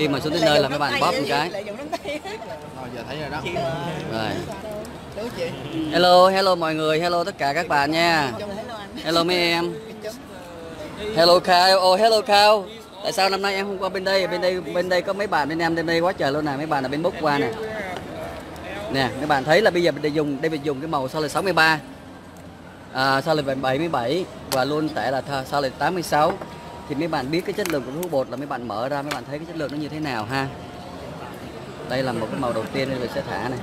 Khi mà xuống tới nơi là mấy bạn bóp một cái. Rồi giờ thấy rồi đó. Rồi. Hello, hello mọi người, hello tất cả các bạn nha. Hello mấy em. Hello Cao, oh hello Cao. Tại sao năm nay em không qua bên đây? Bên đây có mấy bạn bên em đến đây quá trời luôn nè, mấy bạn ở bên Book qua nè. Nè, mấy bạn thấy là bây giờ mình dùng cái màu solid 63. Solid 77 và luôn tệ là solid 86. Thì mấy bạn biết cái chất lượng của thuốc bột là mấy bạn mở ra mấy bạn thấy cái chất lượng nó như thế nào ha. Đây là một cái màu đầu tiên nên mình sẽ thả này.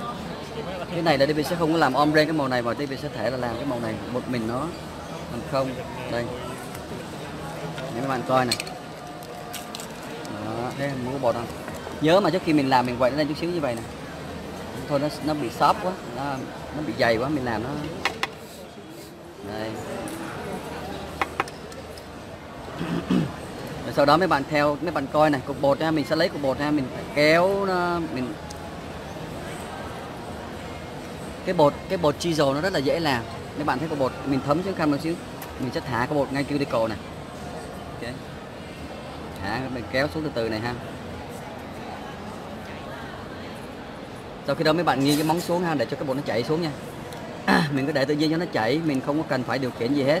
Cái này là DP sẽ không có làm ombre cái màu này mà DP sẽ thể là làm cái màu này một mình nó mình không. Đây. Để mấy bạn coi này. Đó, đây mua bột không? Nhớ mà trước khi mình làm mình quậy nó lên chút xíu như vậy nè. Thôi nó bị xốp quá, nó bị dày quá mình làm nó. Đây. Rồi sau đó mấy bạn theo mấy bạn coi này, cục bột ha, mình sẽ lấy cục bột ha, mình kéo nó mình cái bột chisel nó rất là dễ làm. Mấy bạn thấy cục bột mình thấm xuống khăn một xíu, mình sẽ thả cái bột ngay cuticle này. Okay. Thả mình kéo xuống từ từ này ha. Sau khi đó mấy bạn nghiêng cái móng xuống ha để cho cái bột nó chảy xuống nha. Mình cứ để tự nhiên cho nó chảy, mình không có cần phải điều khiển gì hết.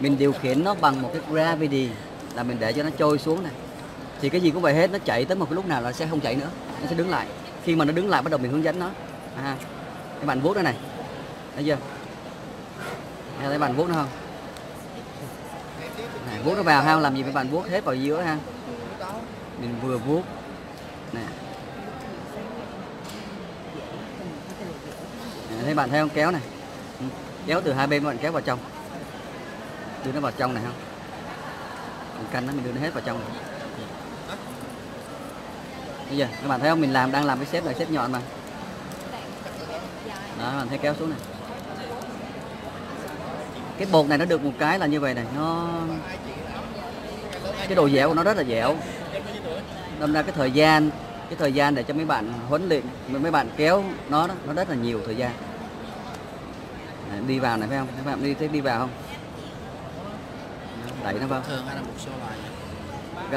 Mình điều khiển nó bằng một cái gravity là mình để cho nó trôi xuống này. Thì cái gì cũng vậy hết, nó chảy tới một cái lúc nào là sẽ không chảy nữa, nó sẽ đứng lại. Khi mà nó đứng lại bắt đầu mình hướng dẫn nó. À, các bạn vuốt đây này, thấy chưa? Thấy bạn vuốt nó không? Này, vuốt nó vào ha, làm gì với bạn vuốt hết vào giữa ha. Mình vừa vuốt này. Thấy bạn thấy không, kéo này, kéo từ hai bên bạn kéo vào trong, đưa nó vào trong này không, mình canh nó mình đưa nó hết vào trong này. Bây giờ các bạn thấy không, mình làm đang làm cái xếp này, xếp nhọn mà đó, bạn thấy kéo xuống này. Cái bột này nó được một cái là như vậy này, nó cái độ dẻo của nó rất là dẻo, đâm ra cái thời gian để cho mấy bạn huấn luyện mấy bạn kéo nó đó, nó rất là nhiều thời gian. Đấy, đi vào này phải không, các bạn đi vào không, đẩy nó vào. Thường hay là một số loại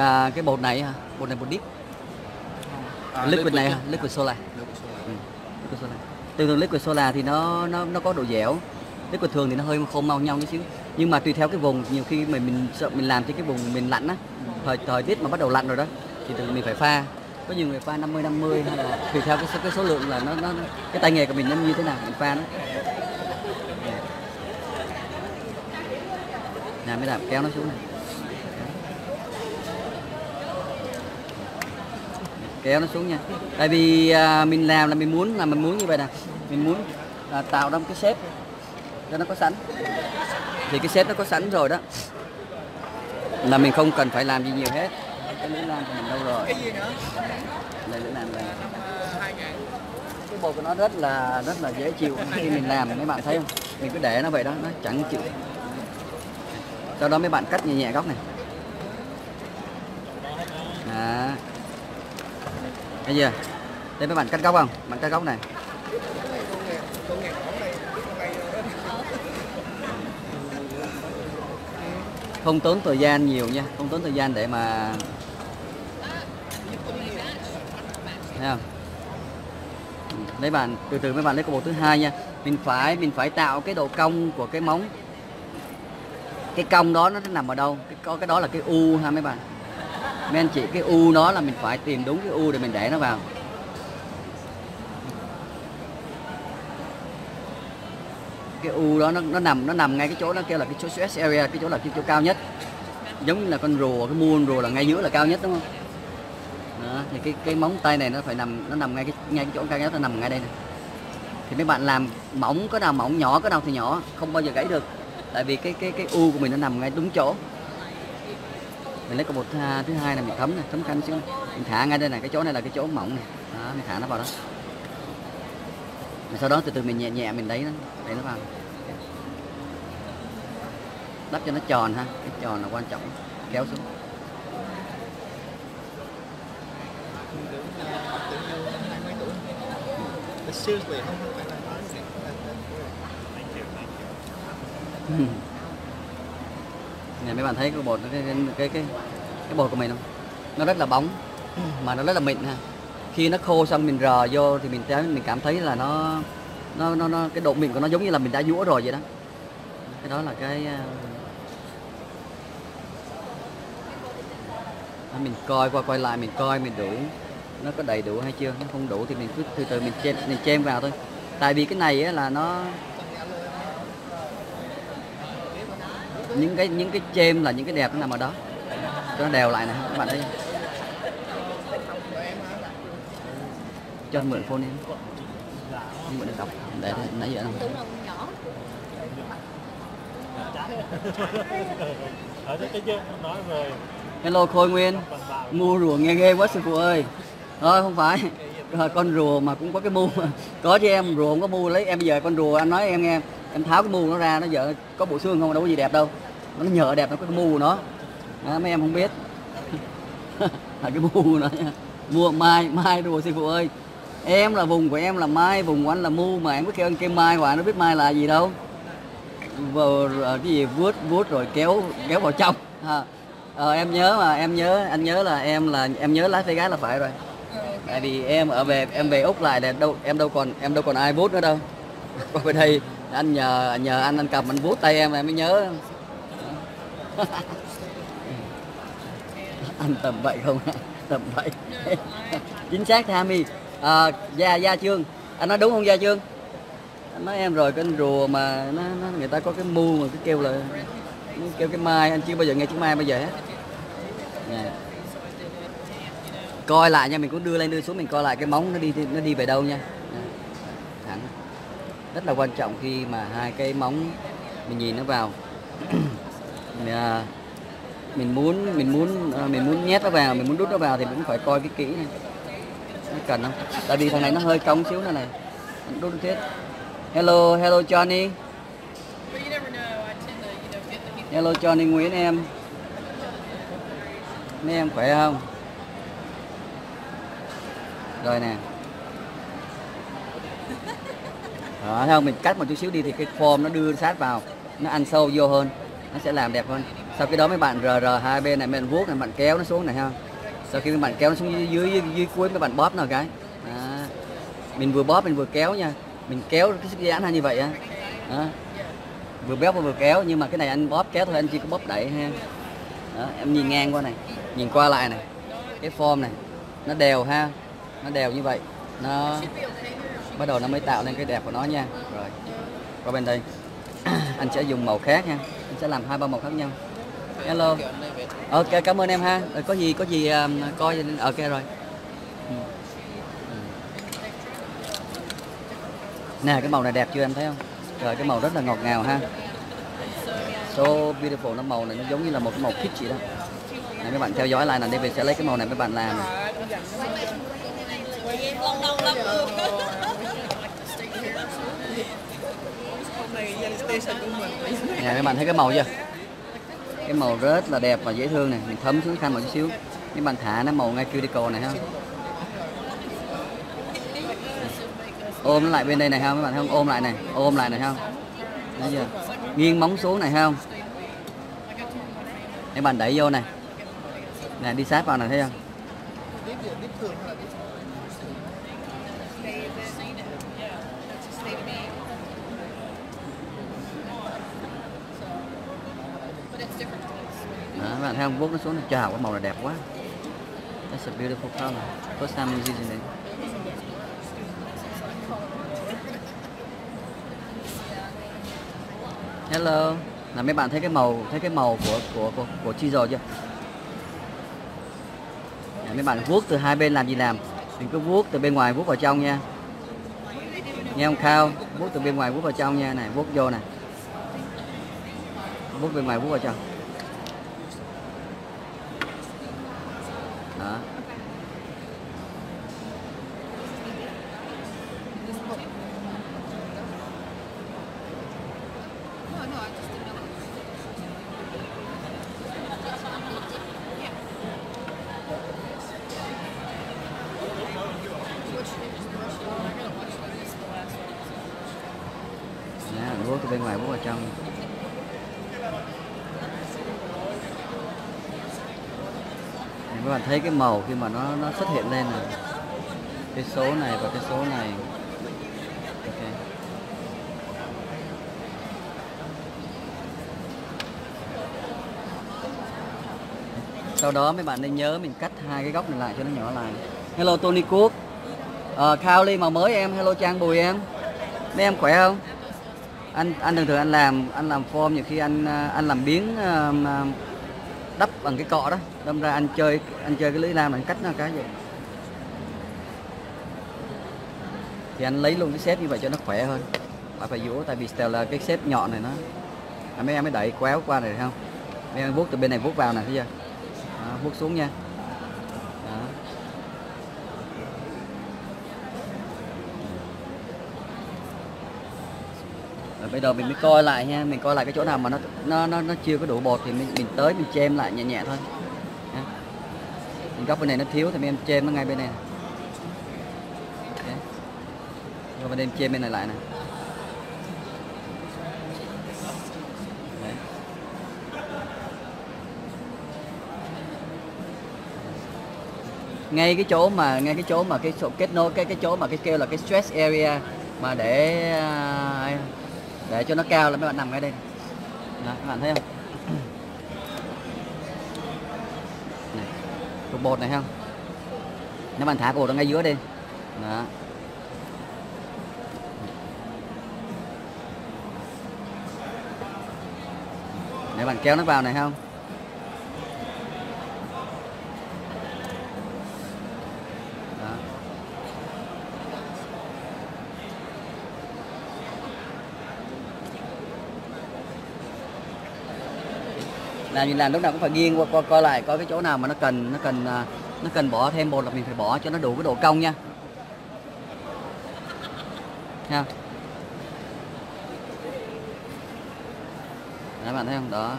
à, cái bột này hả, bột này bột deep à, liquid này hả? Liquid solar, liquid solar. Từ từ liquid solar thì nó có độ dẻo, liquid thường thì nó hơi khô mau nhau chút xíu, nhưng mà tùy theo cái vùng, nhiều khi mình sợ mình làm trên cái vùng mình lạnh á, thời tiết mà bắt đầu lạnh rồi đó thì mình phải pha. Có nhiều người pha 50-50 hay là tùy theo cái số lượng là nó cái tay nghề của mình nó như thế nào mình pha nó. Nè mới làm kéo nó xuống này. Kéo nó xuống nha. Tại vì mình làm là mình muốn như vậy nè. Mình muốn tạo ra một cái shape cho nó có sẵn. Thì cái shape nó có sẵn rồi đó. Là mình không cần phải làm gì nhiều hết. Cái lưỡi lan của mình đâu rồi? Cái gì nữa? Đây lưỡi lan này. Cái bột của nó rất là dễ chịu khi mình làm, mấy bạn thấy không? Mình cứ để nó vậy đó, nó chẳng chịu. Sau đó mấy bạn cắt nhẹ nhẹ góc này. À. Bây giờ, đây mấy bạn cắt góc không? Bạn cắt góc này. Không tốn thời gian nhiều nha, không tốn thời gian để mà thấy không? Mấy bạn từ từ mấy bạn lấy cái bột thứ hai nha. Mình phải tạo cái độ cong của cái móng. Cái cong đó nó nằm ở đâu? Có cái đó là cái u ha mấy bạn. Mấy anh chị, cái u đó là mình phải tìm đúng cái u để mình để nó vào. Cái u đó nó nằm ngay cái chỗ nó kêu là cái chỗ stress area, cái chỗ là cái chỗ cao nhất. Giống như là con rùa, cái muôn rùa là ngay giữa là cao nhất đúng không? Đó, thì cái móng tay này nó phải nằm, nó nằm ngay cái chỗ cao nhất, nó nằm ngay đây này. Thì mấy bạn làm mỏng có nào mỏng, nhỏ có nào thì nhỏ, không bao giờ gãy được. Tại vì cái u của mình nó nằm ngay đúng chỗ. Mình lấy cái bột thứ hai này mình thấm này, thấm canh xíu này. Mình thả ngay đây này, cái chỗ này là cái chỗ mỏng này. Đó, mình thả nó vào đó. Rồi sau đó từ từ mình nhẹ nhẹ mình lấy nó, để nó vào. Đắp cho nó tròn ha, cái tròn là quan trọng. Kéo xuống. Này mấy bạn thấy cái bột cái bột của mình không? Nó rất là bóng. mà nó rất là mịn ha. Khi nó khô xong mình rờ vô thì mình thấy, mình cảm thấy là nó cái độ mịn của nó giống như là mình đã giũa rồi vậy đó. Cái đó là cái mình coi qua quay lại, mình coi mình đủ nó có đầy đủ hay chưa. Nó không đủ thì mình cứ từ từ mình chêm vào thôi. Tại vì cái này á, là nó những cái chêm là những cái đẹp nó nằm ở đó, cho nó đều lại nè các bạn thấy. Cho anh mượn phone em, mượn được đọc để nãy giờ không? Hello Khôi Nguyên, mua rùa nghe ghê quá sư phụ ơi. Thôi không phải, con rùa mà cũng có cái mu, có chứ em, rùa không có mu, lấy em bây giờ con rùa anh nói em nghe, em tháo cái mu nó ra, nó giờ có bộ xương không, đâu có gì đẹp đâu, nó nhờ đẹp, nó có cái mu của nó, đó, mấy em không biết, là cái mu của nó. Mua mai rùa sư phụ ơi, em là vùng của em là mai, vùng của anh là mu, mà em cứ kêu anh kêu mai hoài, nó biết mai là gì đâu. Vào cái gì vuốt rồi kéo vào trong. Em nhớ mà, em nhớ, anh nhớ là em nhớ Las Vegas là phải rồi. Tại vì em về Úc lại là đâu em đâu còn ai vuốt nữa đâu. Qua bên đây anh nhờ anh cầm anh vuốt tay em là mới nhớ. Anh tầm bậy không? Tầm bậy. Chính xác Thami. Gia Trương, anh nói đúng không Gia Trương? Anh nói em rồi, cái rùa mà nó người ta có cái mu mà cứ kêu là kêu cái mai, anh chưa bao giờ nghe chữ mai bây giờ hết. Coi lại nha, mình cũng đưa lên đưa xuống, mình coi lại cái móng nó đi về đâu nha. Thẳng. Rất là quan trọng khi mà hai cái móng mình nhìn nó vào. Mình muốn nhét nó vào, mình muốn đút nó vào thì mình cũng phải coi cái kỹ này. Nó cần không? Tại vì thằng này nó hơi cong xíu này. Đút thiết. Hello Johnny. Hello Johnny Nguyễn em. Mấy em khỏe không? Rồi nè. Đó, thấy không? Mình cắt một chút xíu đi thì cái form nó đưa sát vào, nó ăn sâu vô hơn, nó sẽ làm đẹp hơn. Sau cái đó mấy bạn rờ hai bên này, mấy bạn vuốt này, bạn kéo nó xuống này ha. Sau khi mấy bạn kéo nó xuống dưới cuối các bạn bóp nào cái. Đó. Mình vừa bóp mình vừa kéo nha. Mình kéo cái sức giãn ra như vậy á. Đó. Vừa béo vừa kéo, nhưng mà cái này anh bóp kéo thôi, anh chỉ có bóp đẩy ha. Đó, em nhìn ngang qua này, nhìn qua lại này, cái form này nó đều ha, nó đều như vậy, nó bắt đầu nó mới tạo nên cái đẹp của nó nha. Rồi qua bên đây anh sẽ dùng màu khác ha, anh sẽ làm 2-3 màu khác nhau. Hello, ok cảm ơn em ha. Có gì coi ok rồi. Nè cái màu này đẹp chưa em thấy không? Rồi cái màu rất là ngọt ngào ha. So beautiful, nó màu này nó giống như là một cái màu peach vậy đó. Này các bạn theo dõi lại là David sẽ lấy cái màu này các bạn làm. Nè các bạn thấy cái màu chưa? Cái màu rất là đẹp và dễ thương này, mình thấm xuống khăn một chút xíu. Các bạn thả nó màu ngay cuticle này ha. Ôm nó lại bên đây này không các bạn, không ôm lại này không, đấy giờ nghiêng móng xuống này không, để bạn đẩy vô này nè, đi sát vào này thấy không, đó các bạn thấy không, vuốt nó xuống này, chào cái màu là đẹp quá. That's a beautiful color, first time I'm using it. Hello, là mấy bạn thấy cái màu của chisel chưa? Nè, mấy bạn vuốt từ hai bên làm gì làm? Mình cứ vuốt từ bên ngoài vuốt vào trong nha. Nghe không Cao? Vuốt từ bên ngoài vuốt vào trong nha, này vuốt vô này. Vuốt bên ngoài vuốt vào trong. Đó. Các bạn thấy cái màu khi mà nó xuất hiện lên này, cái số này và cái số này. Okay. Sau đó mấy bạn nên nhớ mình cắt hai cái góc này lại cho nó nhỏ lại. Hello Tony Cook, Kylie màu mới em. Hello Trang Bùi em, mấy em khỏe không? Anh thường anh làm form, nhiều khi anh làm biến đắp bằng cái cọ đó, đâm ra anh chơi cái lưỡi lam này, anh cắt nó cái vậy thì anh lấy luôn cái xếp như vậy cho nó khỏe hơn. Phải vỗ, tại vì là cái xếp nhọn này nó mấy em mới đẩy quéo qua này không, mấy em vuốt từ bên này vuốt vào này, thấy chưa? Đó, vuốt xuống nha. Đó. Rồi bây giờ mình mới coi lại nha, mình coi lại cái chỗ nào mà nó chưa có đủ bột thì mình tới mình chêm lại nhẹ nhẹ thôi. Đó. Mình góc bên này nó thiếu thì mấy em chêm nó ngay bên này. Rồi mình đem chêm bên này lại nè. Ngay cái chỗ mà cái sổ kết nối, cái chỗ mà cái kêu là cái stress area mà để cho nó cao là mấy bạn nằm ngay đây. Đó, các bạn thấy không? Này, cục bột này không? Nếu bạn thả cục bột ở ngay dưới đi. Đó. Để bạn kéo nó vào này không? Đó. Làm gì làm lúc nào cũng phải nghiêng qua coi lại coi cái chỗ nào mà nó cần bỏ thêm bột là mình phải bỏ cho nó đủ cái độ cong nha. Nha. Các bạn thấy không? Đó,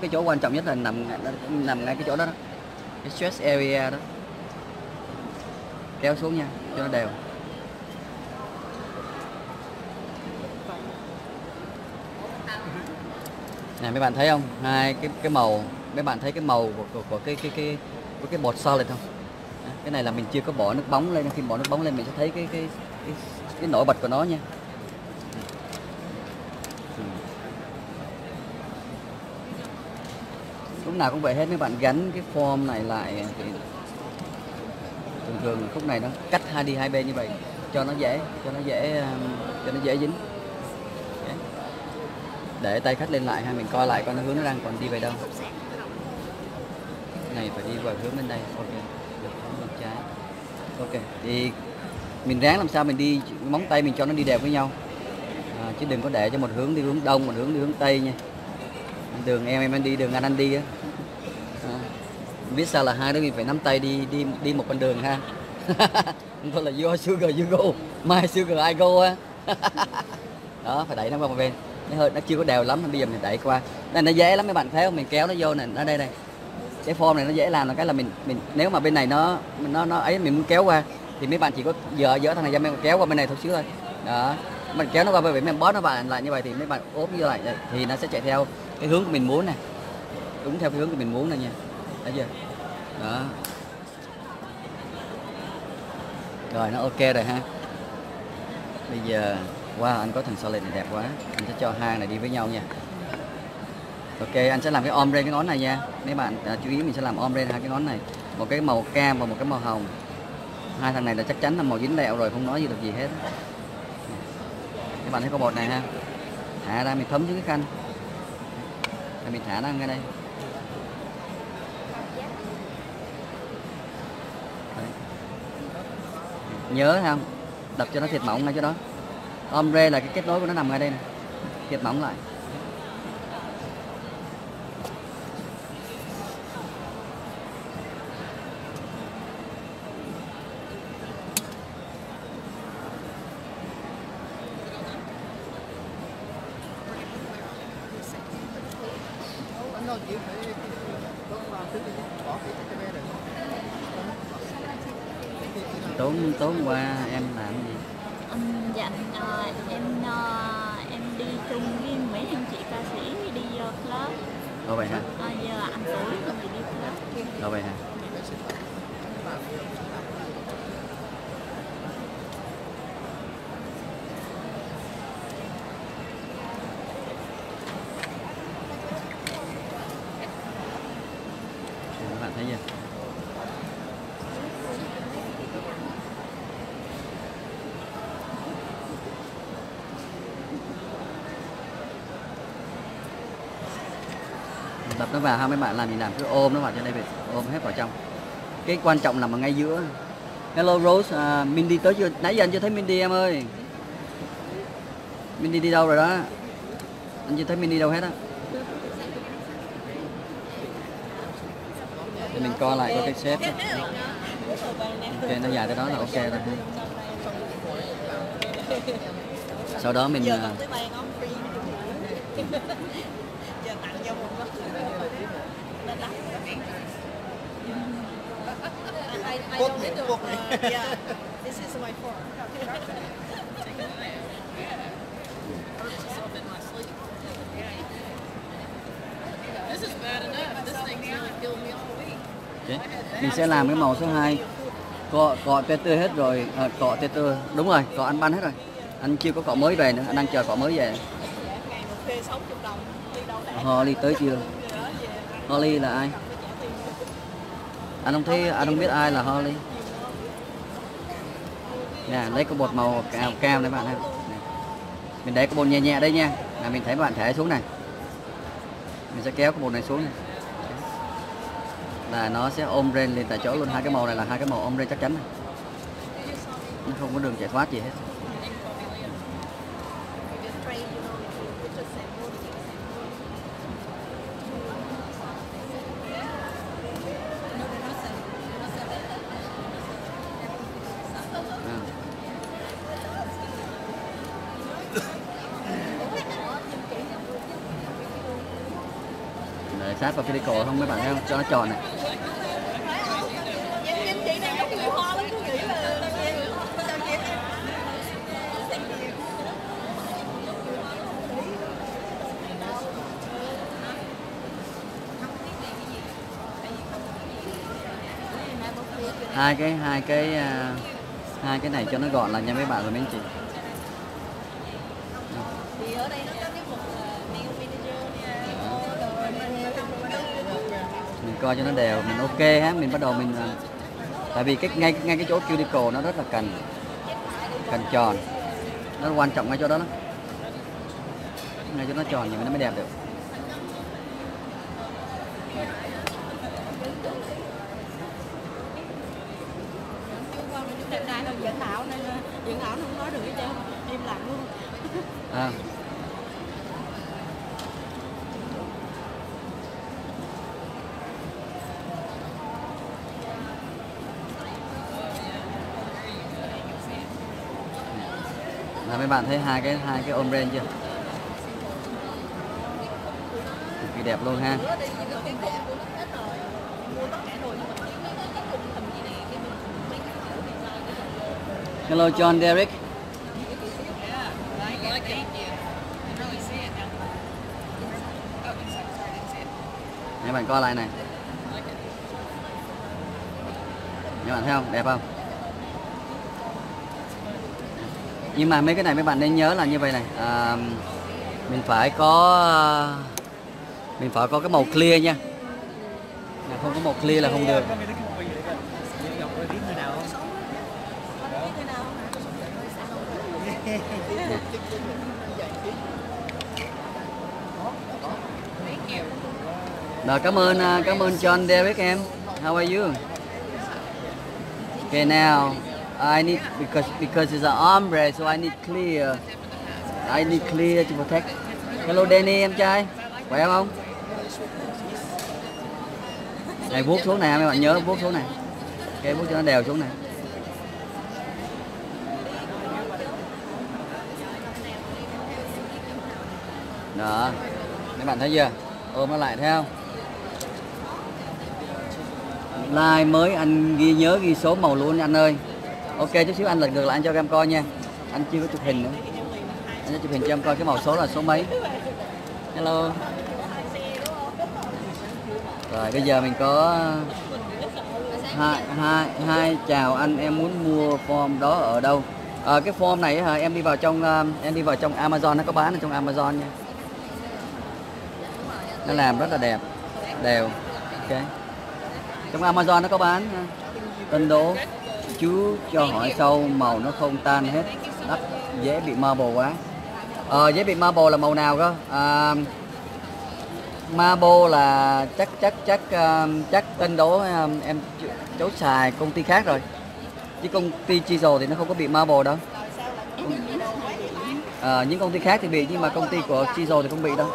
cái chỗ quan trọng nhất là nằm ngay cái chỗ đó, cái stress area đó, kéo xuống nha cho nó đều. Này mấy bạn thấy không, hai cái màu, mấy bạn thấy cái màu của cái bột solid không? Cái này là mình chưa có bỏ nước bóng lên, khi bỏ nước bóng lên mình sẽ thấy cái nổi bật của nó nha. Lúc nào cũng vậy hết, mấy bạn gắn cái form này lại thì thường khúc này nó cắt hai đi hai bên như vậy cho nó dễ, cho nó dễ dính. Để tay khách lên lại ha, mình coi lại coi nó hướng nó đang còn đi về đâu. Này phải đi vào hướng bên đây. Ok, được, hướng bên trái. Ok, thì mình ráng làm sao mình đi móng tay mình cho nó đi đều với nhau, chứ đừng có để cho một hướng đi hướng đông, một hướng đi hướng tây nha. Đường em đi, đường anh đi á. Biết sao là hai đứa mình phải nắm tay đi một con đường ha. Thôi là your sugar you go, my sugar I go á. Đó, phải đẩy nó qua một bên. Nó hơi nó chưa có đều lắm, bây giờ mình đẩy qua. Đây nó dễ lắm mấy bạn thấy không? Mình kéo nó vô này, nó đây này. Cái form này nó dễ làm là cái là mình nếu mà bên này nó ấy mình muốn kéo qua thì mấy bạn chỉ có dỡ thằng này ra, mấy bạn kéo qua bên này thôi xíu thôi. Đó. Mình kéo nó qua bên này, mình bóp nó vào lại như vậy thì mấy bạn ốp như lại thì nó sẽ chạy theo cái hướng của mình muốn nè, đúng theo cái hướng của mình muốn nè nha, thấy chưa? Đó, rồi nó ok rồi ha. Bây giờ qua wow, anh có thằng solid này đẹp quá, anh sẽ cho hai này đi với nhau nha. Ok, anh sẽ làm cái ombre cái ngón này nha, mấy bạn chú ý mình sẽ làm ombre hai cái ngón này, một cái màu cam và một cái màu hồng. Hai thằng này là chắc chắn là màu dính lẹo rồi, không nói gì được gì hết. Các bạn thấy có bột này ha, thả ra mình thấm dưới cái khăn. Mình thả nó ngay đây. Đấy. Nhớ không? Đập cho nó thiệt mỏng ngay chỗ đó. Ombre là cái kết nối của nó nằm ngay đây này. Thiệt mỏng lại. Tối hôm qua em làm gì? Dạ em đi chung với mấy anh chị ca sĩ đi club. Ồ vậy hả? Giờ anh tối rồi đi club. Rồi vậy hả? Các bạn thấy nha. Đập nó vào ha mấy bạn, làm gì làm cứ ôm nó vào cho David, ôm hết vào trong. Cái quan trọng nằm ở ngay giữa. Hello Rose, Mindy tới chưa? Nãy giờ anh chưa thấy Mindy em ơi. Mindy đi đâu rồi đó? Anh chưa thấy Mindy đâu hết á. Để mình coi lại coi cái xếp. Ok, nó dài tới đó là ok rồi. Sau đó mình mình sẽ làm cái màu số 2. Cọ tê tươi hết rồi, cọ tê tươi. Đúng rồi, cọ anh ban hết rồi. Anh chưa có cọ mới về nữa, anh đang chờ cọ mới về. Holly tới chưa? Holly là ai? Anh không thấy, anh không biết ai là Holly. Nè, lấy có bột màu cao đấy bạn ha. Mình để cái bột nhẹ nhẹ đây nha. Là mình thấy bạn thể xuống này. Mình sẽ kéo cái bột này xuống này. Là nó sẽ ôm Ren lên tại chỗ luôn. Hai cái màu này là hai cái màu ôm Ren chắc chắn này. Nó không có đường chạy thoát gì hết. Sát vào physical không mấy bạn thấy không? Cho nó tròn này. Hai cái này cho nó gọn là nha mấy bạn rồi mấy anh chị. Coi cho nó đều, mình ok ha, mình bắt đầu mình tại vì cái ngay cái chỗ cuticle nó rất là cần tròn, nó quan trọng ngay chỗ đó lắm, ngay chỗ nó tròn thì nó mới đẹp được. À. Các bạn thấy hai cái ôm ren chưa? Cực kỳ đẹp luôn ha. Hello John Derek. Các bạn coi lại này. Các bạn thấy không? Đẹp không? Nhưng mà mấy cái này mấy bạn nên nhớ là như vậy này, mình phải có cái màu clear nha, không có màu clear là không được. Rồi, cảm ơn John Derek em. How are you? Okay now. I need because it's an ombre, so I need clear. I need clear to protect. Hello Danny em trai, khỏe không? Này vuốt xuống này mấy bạn nhớ vuốt xuống này, cái vuốt cho nó đều xuống này. Đó, mấy bạn thấy chưa? Ôm nó lại thấy không? Like mới anh ghi nhớ ghi số màu luôn anh ơi. Ok, chút xíu anh lật ngược lại anh cho các em coi nha. Anh chưa có chụp hình nữa. Anh sẽ chụp hình cho em coi cái màu số là số mấy. Hello. Rồi bây giờ mình có Hai chào anh, em muốn mua form đó ở đâu? Cái form này hả? Em đi vào trong Amazon, nó có bán ở trong Amazon nha. Nó làm rất là đẹp, đều. Ok. Trong Amazon nó có bán. Tân Đố chú cho hỏi sâu màu nó không tan hết, đắt dễ bị marble quá. Dễ bị marble là màu nào cơ? Marble là chắc Tân Đố em cháu xài công ty khác rồi. Chứ công ty Chisel thì nó không có bị marble đâu. Những công ty khác thì bị, nhưng mà công ty của Chisel thì không bị đâu.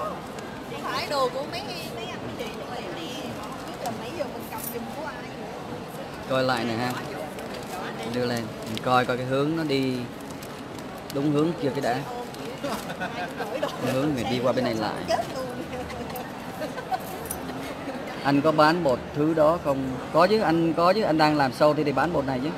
Đồ của mấy anh chị này nè, biết là mấy giờ mình cầm giùm của ai. Coi lại nè ha. Đưa lên, mình coi coi cái hướng nó đi đúng hướng kia cái đã. Đúng hướng người đi qua bên này lại. Anh có bán bột thứ đó không? Có chứ, anh có chứ, anh đang làm show thì bán bột này chứ.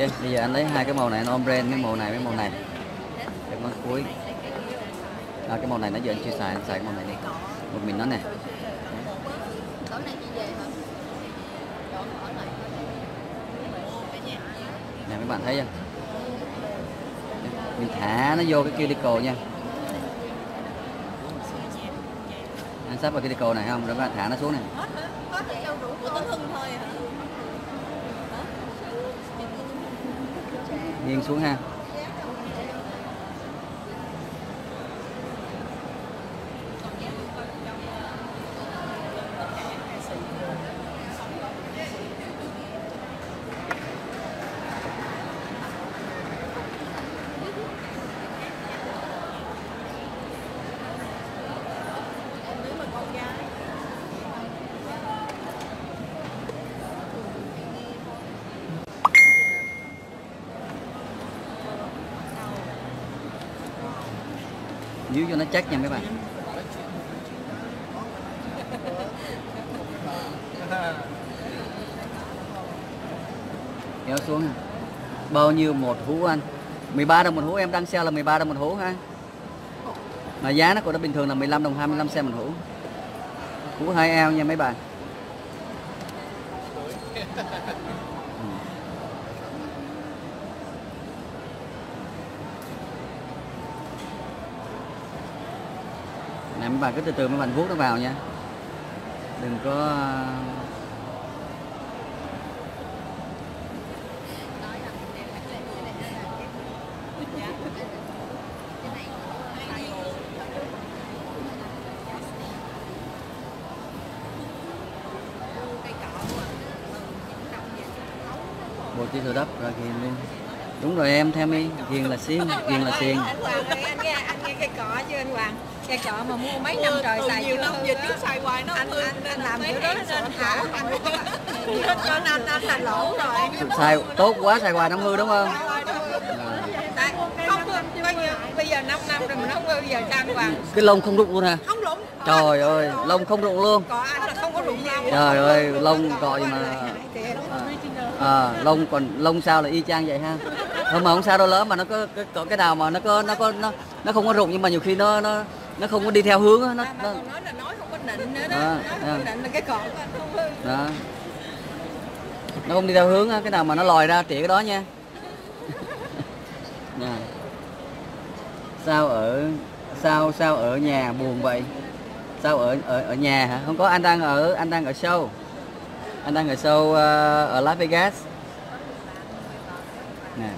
Okay, bây giờ anh lấy hai cái màu này, anh ôm brand cái màu này với màu này. Cái món cuối. Cái màu này nó giờ anh chưa xài, anh xài cái màu này đi. Một mình nó nè. Nè mấy bạn thấy không? Mình thả nó vô cái cuticle nha. Anh sắp vào cuticle này không? Rồi các bạn thả nó xuống này. Nghiêng xuống ha. Díu cho nó chắc nha mấy bạn. Kéo xuống. Bao nhiêu một hũ anh? 13 đồng một hũ, em đang sale là 13 đồng một hũ ha. Mà giá nó của nó bình thường là 15 đồng 25 cent một hũ. Hũ 2 ao nha mấy bạn. Mấy bạn cứ từ từ mấy bạn vuốt nó vào nha, đừng có bột chỉ thừa đắp rồi ghiền lên. Đúng rồi em, theo đi, ghiền là xiên. Anh nghe cây cọ chưa anh Hoàng? Cây cọ mà mua mấy năm trời xài nhiều lắm, dịch cứ xài hoài nó hư. Anh làm kiểu đó nên thả anh là lỗ rồi. Xài tốt quá xài hoài nó hư đúng không? Bây giờ 5 năm rồi mà nó không hư, giờ sao anh Hoàng? Cái lông không rụng luôn hả? Không rụng. Trời ơi, lông không rụng luôn. Cọ anh là không có rụng đâu. Trời ơi, lông cọ gì mà. Lông còn lông sao là y chang vậy ha. Thôi mà không sao đâu, lớn mà nó có cái nào mà nó không có rụng, nhưng mà nhiều khi nó không có đi theo hướng đó, nó nói là nói không có nịnh nữa đó. Nó nịnh là cái cọ của anh không hư. Đó. Nó không đi theo hướng đó, cái nào mà nó lòi ra tỉa cái đó nha. Sao ở nhà buồn vậy? Sao ở nhà hả? Không có, anh đang ở show. Anh đang ở show ở Las Vegas. Nè.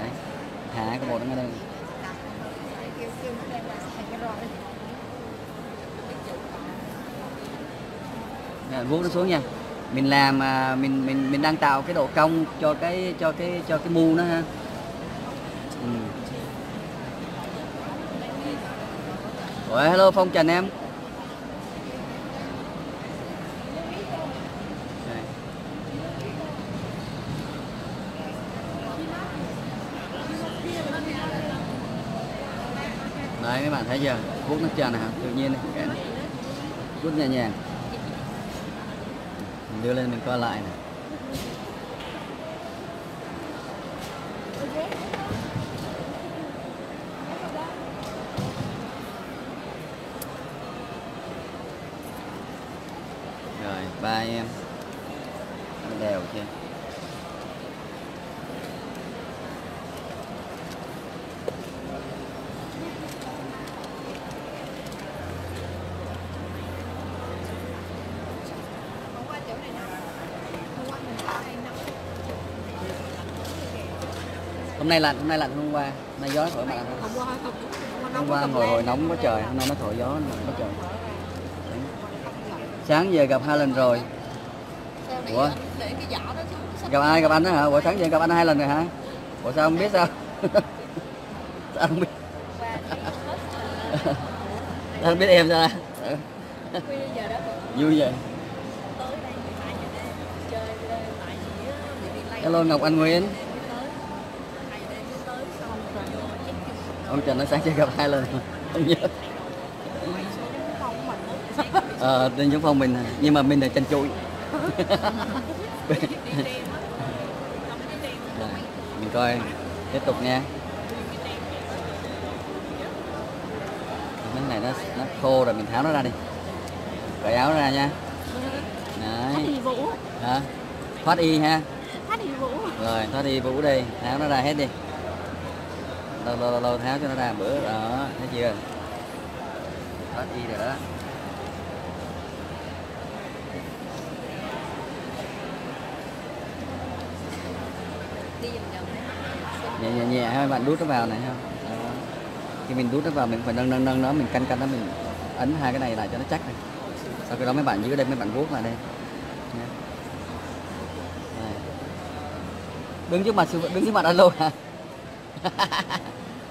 Đấy. Thả cái bột nó ra đây. Nè, vuốt nó xuống nha. Mình làm mình đang tạo cái độ cong cho cái mu nó ha. Ủa, hello Phong Trần em. Đấy, các bạn thấy giờ vuốt nước trà này tự nhiên này, vuốt nhẹ nhàng, mình đưa lên mình coi lại này. Rồi ba em đều chưa? Hôm nay lạnh hôm qua, nay gió thổi bạn. Hôm qua hồi nóng quá trời, hôm nay nó thổi gió quá trời. Sáng giờ gặp hai lần rồi. Ủa? Gặp ai? Gặp anh đó hả? Buổi sáng giờ gặp anh 2 lần rồi hả? Ủa sao không biết sao? Sao không biết? Sao không biết em sao? Vui vậy. Hello Ngọc Anh Nguyễn. Phong Trần nó sáng chưa gặp 2 lần không nhớ. Tên giống phòng mình nhưng mà mình là chanh chui. Mình coi tiếp tục nha. Cái này nó khô rồi mình tháo nó ra đi. Cởi áo ra nha. Đấy. Hả? Thoát y ha. Thoát y Vũ. Rồi thoát y Vũ đi, tháo nó ra hết đi. Lâu tháo cho nó ra bữa đó, thấy chưa? Thoát y rồi đó. Nhẹ thôi bạn, đút nó vào này không? Đó. Khi mình đút nó vào mình phải nâng nó, mình canh nó, mình ấn 2 cái này lại cho nó chắc này. Sau cái đó mấy bạn dưới đây mấy bạn vuốt vào đây. Đây. Đứng trước mặt anh luôn hả?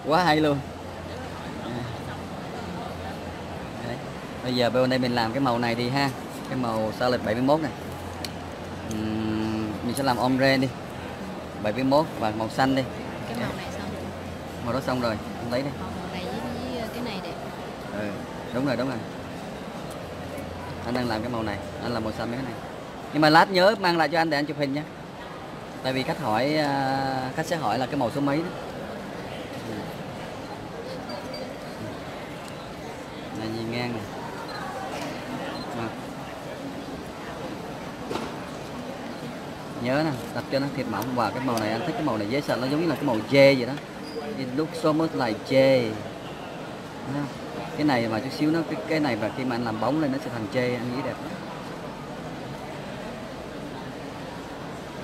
Quá hay luôn. Đấy. Bây giờ bên đây mình làm cái màu này đi ha, cái màu salad 71 này. Mình sẽ làm ombre đi, 71 và màu xanh đi. Cái màu này xong rồi. Màu đó xong rồi, không lấy đi. Màu này với cái này đẹp. Ừ, đúng rồi. Anh đang làm cái màu này, anh làm màu xanh với cái này. Nhưng mà lát nhớ mang lại cho anh để anh chụp hình nha. Tại vì khách sẽ hỏi là cái màu số mấy đó. Này nhìn ngang này. À. Nhớ nè, đặt cho nó thiệt mỏng vào cái màu này, anh thích cái màu này dễ sợ, nó giống như là cái màu dê vậy đó. It looks so much like dê. Cái này mà chút xíu nó cái này và khi mà anh làm bóng lên nó sẽ thành dê, anh nghĩ đẹp.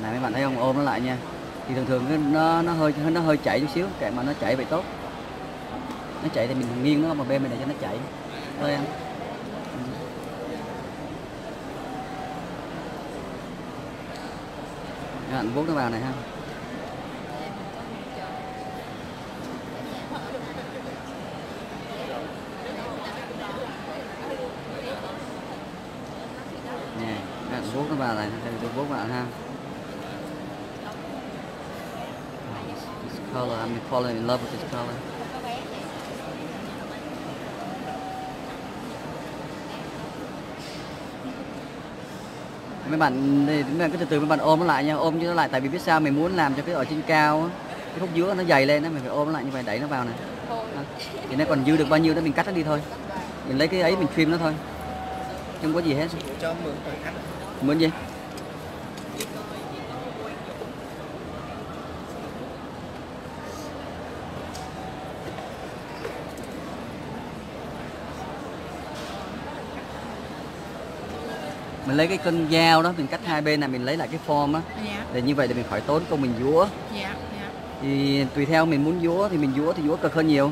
Này mấy bạn thấy không, ôm nó lại nha. Thì thường nó hơi chảy chút xíu, kệ mà nó chảy vậy tốt. Nó chảy thì mình nghiêng nó mà bên mình để cho nó chảy. Thôi anh. Các bạn vuốt nó vào này ha. Nè, các bạn vuốt nó vào này, tôi vuốt vào ha. Color, I'm falling in love with this color. Mấy bạn cứ từ từ mấy bạn ôm nó lại nha, ôm cho nó lại, tại vì biết sao mình muốn làm cho cái ở trên cao cái khúc giữa nó dày lên đó, mình phải ôm nó lại như vậy, đẩy nó vào này. Thì nó còn dư được bao nhiêu đó mình cắt nó đi thôi, mình lấy cái ấy mình trim nó thôi, không có gì hết. Mượn gì? Mình lấy cái cân dao đó, mình cắt 2 bên này, mình lấy lại cái form á, để như vậy để mình khỏi tốn công mình vúa. Thì tùy theo mình muốn vúa thì mình vúa, thì vúa cực hơn nhiều.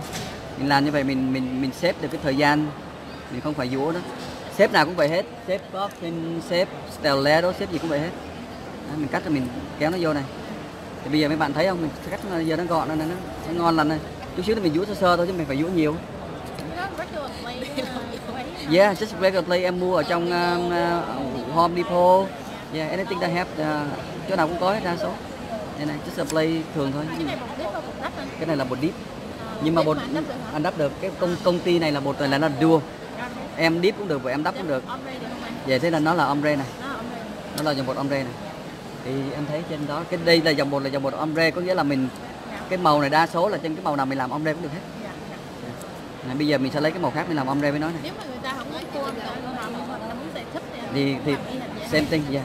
Mình làm như vậy mình xếp được cái thời gian, mình không phải vúa đó. Xếp nào cũng vậy hết, xếp boxing, xếp stiletto, xếp gì cũng vậy hết. Đó, mình cắt rồi mình kéo nó vô này. Thì bây giờ mấy bạn thấy không, mình cắt nó giờ nó gọn lên, nó ngon lành này. Chút xíu thì mình vúa sơ thôi chứ mình phải vúa nhiều. Yeah, just regularly em mua ở trong Home Depot. Yeah, anything that have chỗ nào cũng có hết đa số. Đây này, just a play thường thôi. Cái này là bột dip. Nhưng mà anh đắp được. Cái công ty này là một là nó dual. Em deep cũng được và em đắp cũng được. Vậy thế là nó là ombre này. Nó là dòng bột ombre này. Thì em thấy trên đó cái đây là dòng bột ombre, có nghĩa là mình cái màu này đa số là trên cái màu nào mình làm ombre cũng được hết. Này, bây giờ mình sẽ lấy cái màu khác mình làm ombre với nó này. Nếu mà người ta không lấy cua thì xem tinh dạ.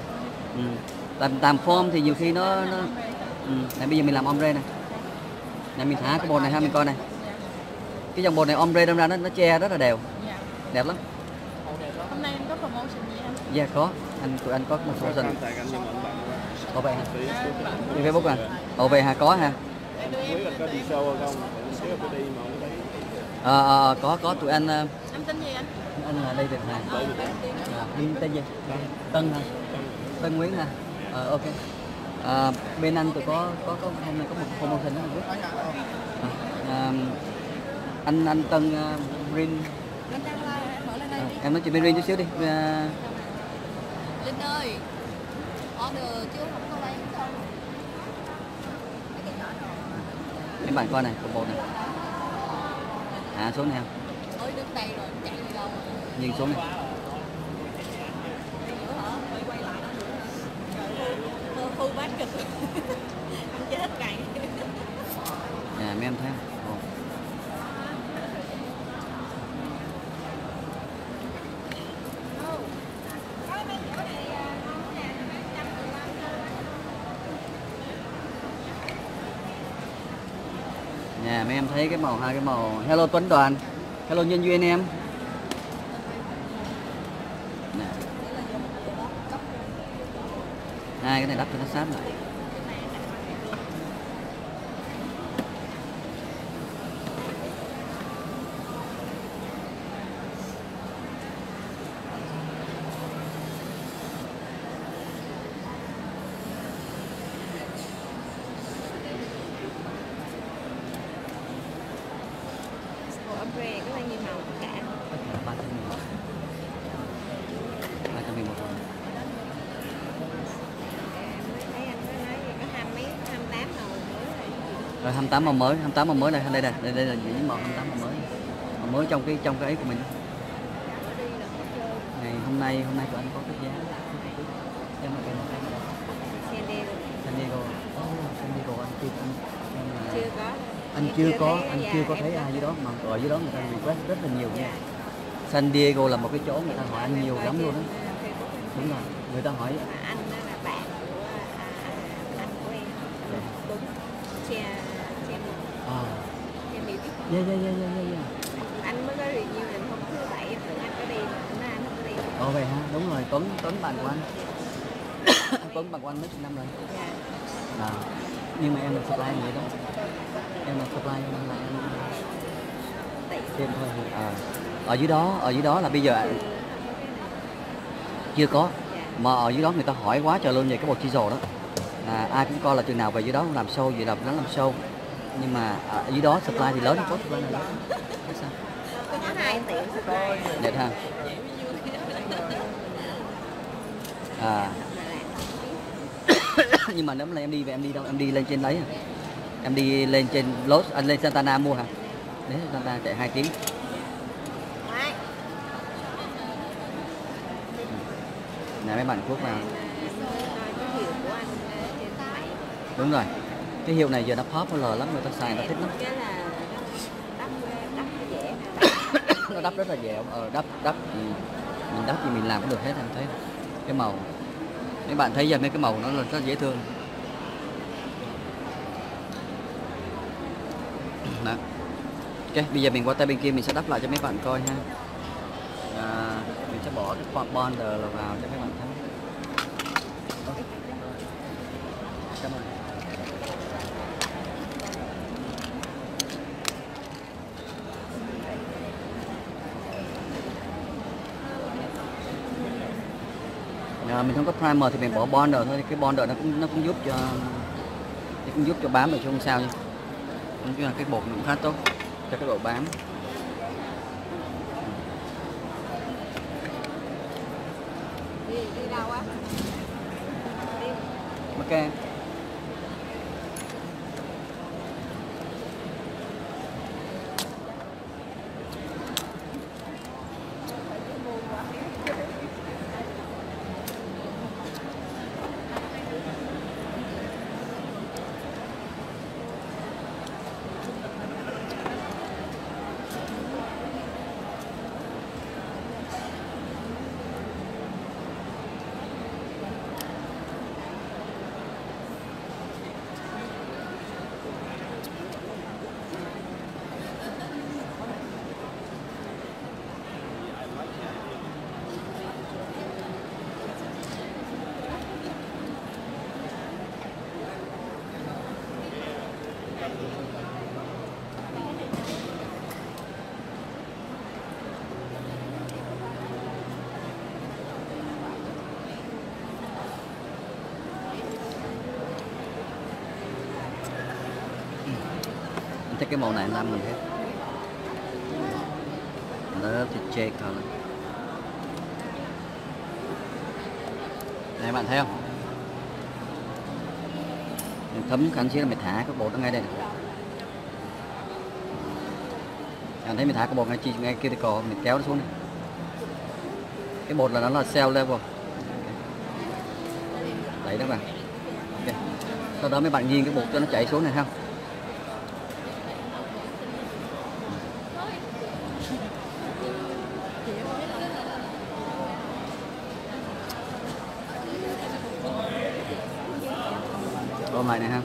Làm form thì nhiều khi nó này, bây giờ mình làm ombre này. Này mình thả cái bột này ha, mình coi này. Cái dòng bột này ombre đâm ra nó che rất là đều. Đẹp lắm. Hôm nay anh có promotion gì không? Dạ có. Anh có promotion. Ồ vậy hả? Trên Facebook à? Ồ vậy hả, có ha. Có tụi anh. Anh tên gì anh? Anh là David Hoàng. Tên gì? Tân hả? Tân Nguyễn hả? Ok. Bên anh tụi có hôm nay có một promotion đó anh biết. Anh Tân Rin. Em nói chuyện với Rin chút xíu đi. Linh ơi, order chưa không có lấy không? Mấy bạn coi này, combo này. À số này không? Ôi đứng đây rồi, chạy đi đâu? Nhìn số này. Thu bát kịch. Anh chết cày. Dạ mấy em thấy. Nè mấy em thấy cái màu, hai cái màu. Hello Tuấn Đoàn, hello Nhân Duyên em. Nè. Hai cái này đắp cho nó sát lại. Rồi 28 màu mới, 28 màu mới này, đây là những màu 28 màu mới. Màu mới trong cái ấy của mình. Ngày hôm nay tụi anh có cái giá. Em là cái San Diego. San Diego. San Diego anh chưa có thấy ai dưới đó mà ở dưới đó người ta request rất là nhiều nha. San Diego là một cái chỗ người ta hỏi anh nhiều lắm luôn á. Đúng rồi, người ta hỏi anh là bạn của em. Đúng. Anh mới có review định hôm thứ bảy em tưởng anh có đi mà hôm nay anh không có đi. Ồ vậy hả? Đúng rồi, Tuấn bạn của anh. Tuấn bạn của anh mấy chục năm rồi. Dạ. À, nhưng mà em là supply vậy đó. Em là supply nên là em thêm thôi. À, ở dưới đó là bây giờ anh... chưa có. Mà ở dưới đó người ta hỏi quá trời luôn về cái bột chi rồ đó. À, ai cũng coi là chừng nào về dưới đó làm show vậy là nó làm show. Nhưng mà ở dưới đó supply thì lớn, có supply này. Sao? Có 2 tiệm supply. Đẹp ha. À. Nhưng mà nếu mà em đi về em đi đâu? Em đi lên trên đấy. Em đi lên trên lên Santana mua hả? Đến Santana chạy 2 tiếng. Nè mấy bạn Quốc vào. Đúng rồi. Cái hiệu này giờ nó popular lắm, người ta xài, người ta thích lắm. Cái là đắp dễ mà. Nó đắp rất là dễ, đắp thì mình làm cũng được hết, em thấy. Cái màu. Mấy bạn thấy giờ mấy cái màu nó rất dễ thương. Đó. Ok, bây giờ mình qua tay bên kia mình sẽ đắp lại cho mấy bạn coi ha. À, mình sẽ bỏ cái border vào cho mấy bạn thấy. Cảm ơn. Mình không có primer thì mình bỏ bonder thôi, cái bonder nó cũng giúp cho bám được chứ không sao nha. Cũng như là cái bột cũng khá tốt cho cái độ bám. Đi đâu á? Đi. Ok. thì cái màu này làm mình hết. Love the J color. Này bạn thấy không? Mình thấm khăn xíu là mình thả cái bột nó ngay đây này. Bạn thấy mình thả cái bột ngay kia thì cổ mình kéo nó xuống này. Cái bột là nó là self level. Đấy đó bạn. Okay. Sau đó mấy bạn nghiêng cái bột cho nó chảy xuống này không? Ôm lại này ha,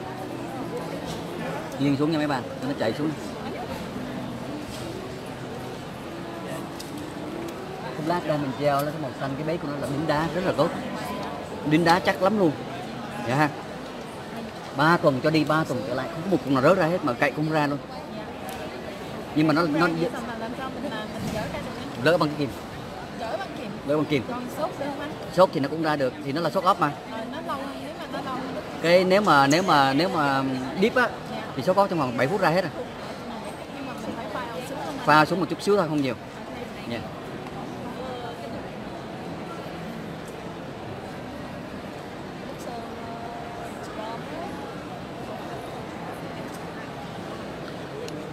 nghiêng xuống nha mấy bạn, nó chạy xuống. Hôm lát đây mình treo lên cái màu xanh, cái bế của nó là đính đá rất là tốt, đính đá chắc lắm luôn, dạ ha. 3 tuần cho đi, 3 tuần trở lại không có một cục nào rớt ra hết mà cậy cũng ra luôn. Nhưng mà nó lỡ bằng cái kìm, lỡ bằng kìm. Sốt thì nó cũng ra được, thì nó là sốt ốc mà. Cái nếu mà deep á thì số có trong vòng 7 phút ra hết rồi. Pha xuống một chút xíu thôi, không nhiều. Yeah.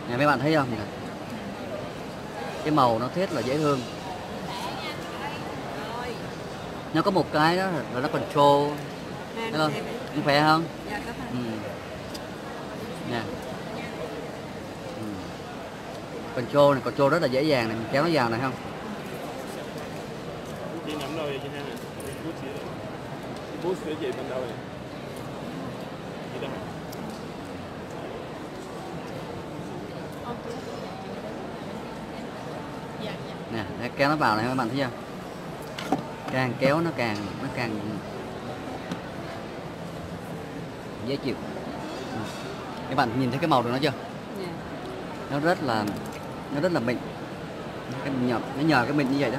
Này, mấy bạn thấy không? Cái màu nó rất là dễ thương. Nó có một cái đó là nó control. Thấy không? Cũng khỏe không? Dạ, có phải. Nè. Control này, control rất là dễ dàng này, mình kéo nó vào này không? Nè, để kéo nó vào này các bạn thấy chưa? Càng kéo nó càng dễ chịu. Các bạn nhìn thấy cái màu được nó chưa? Yeah. Nó rất là mịn. Cái nhờ, nó nhờ cái mịn như vậy đó,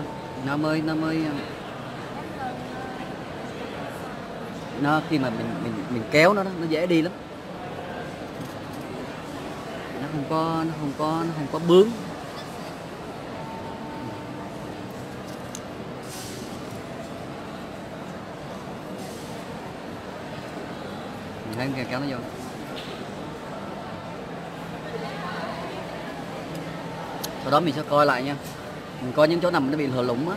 nó khi mà mình kéo nó đó, nó dễ đi lắm. Nó không có bướng. Thấy không? Kéo nó vô. Sau đó mình sẽ coi lại nha. Mình coi những chỗ nào nó bị hở lủng á,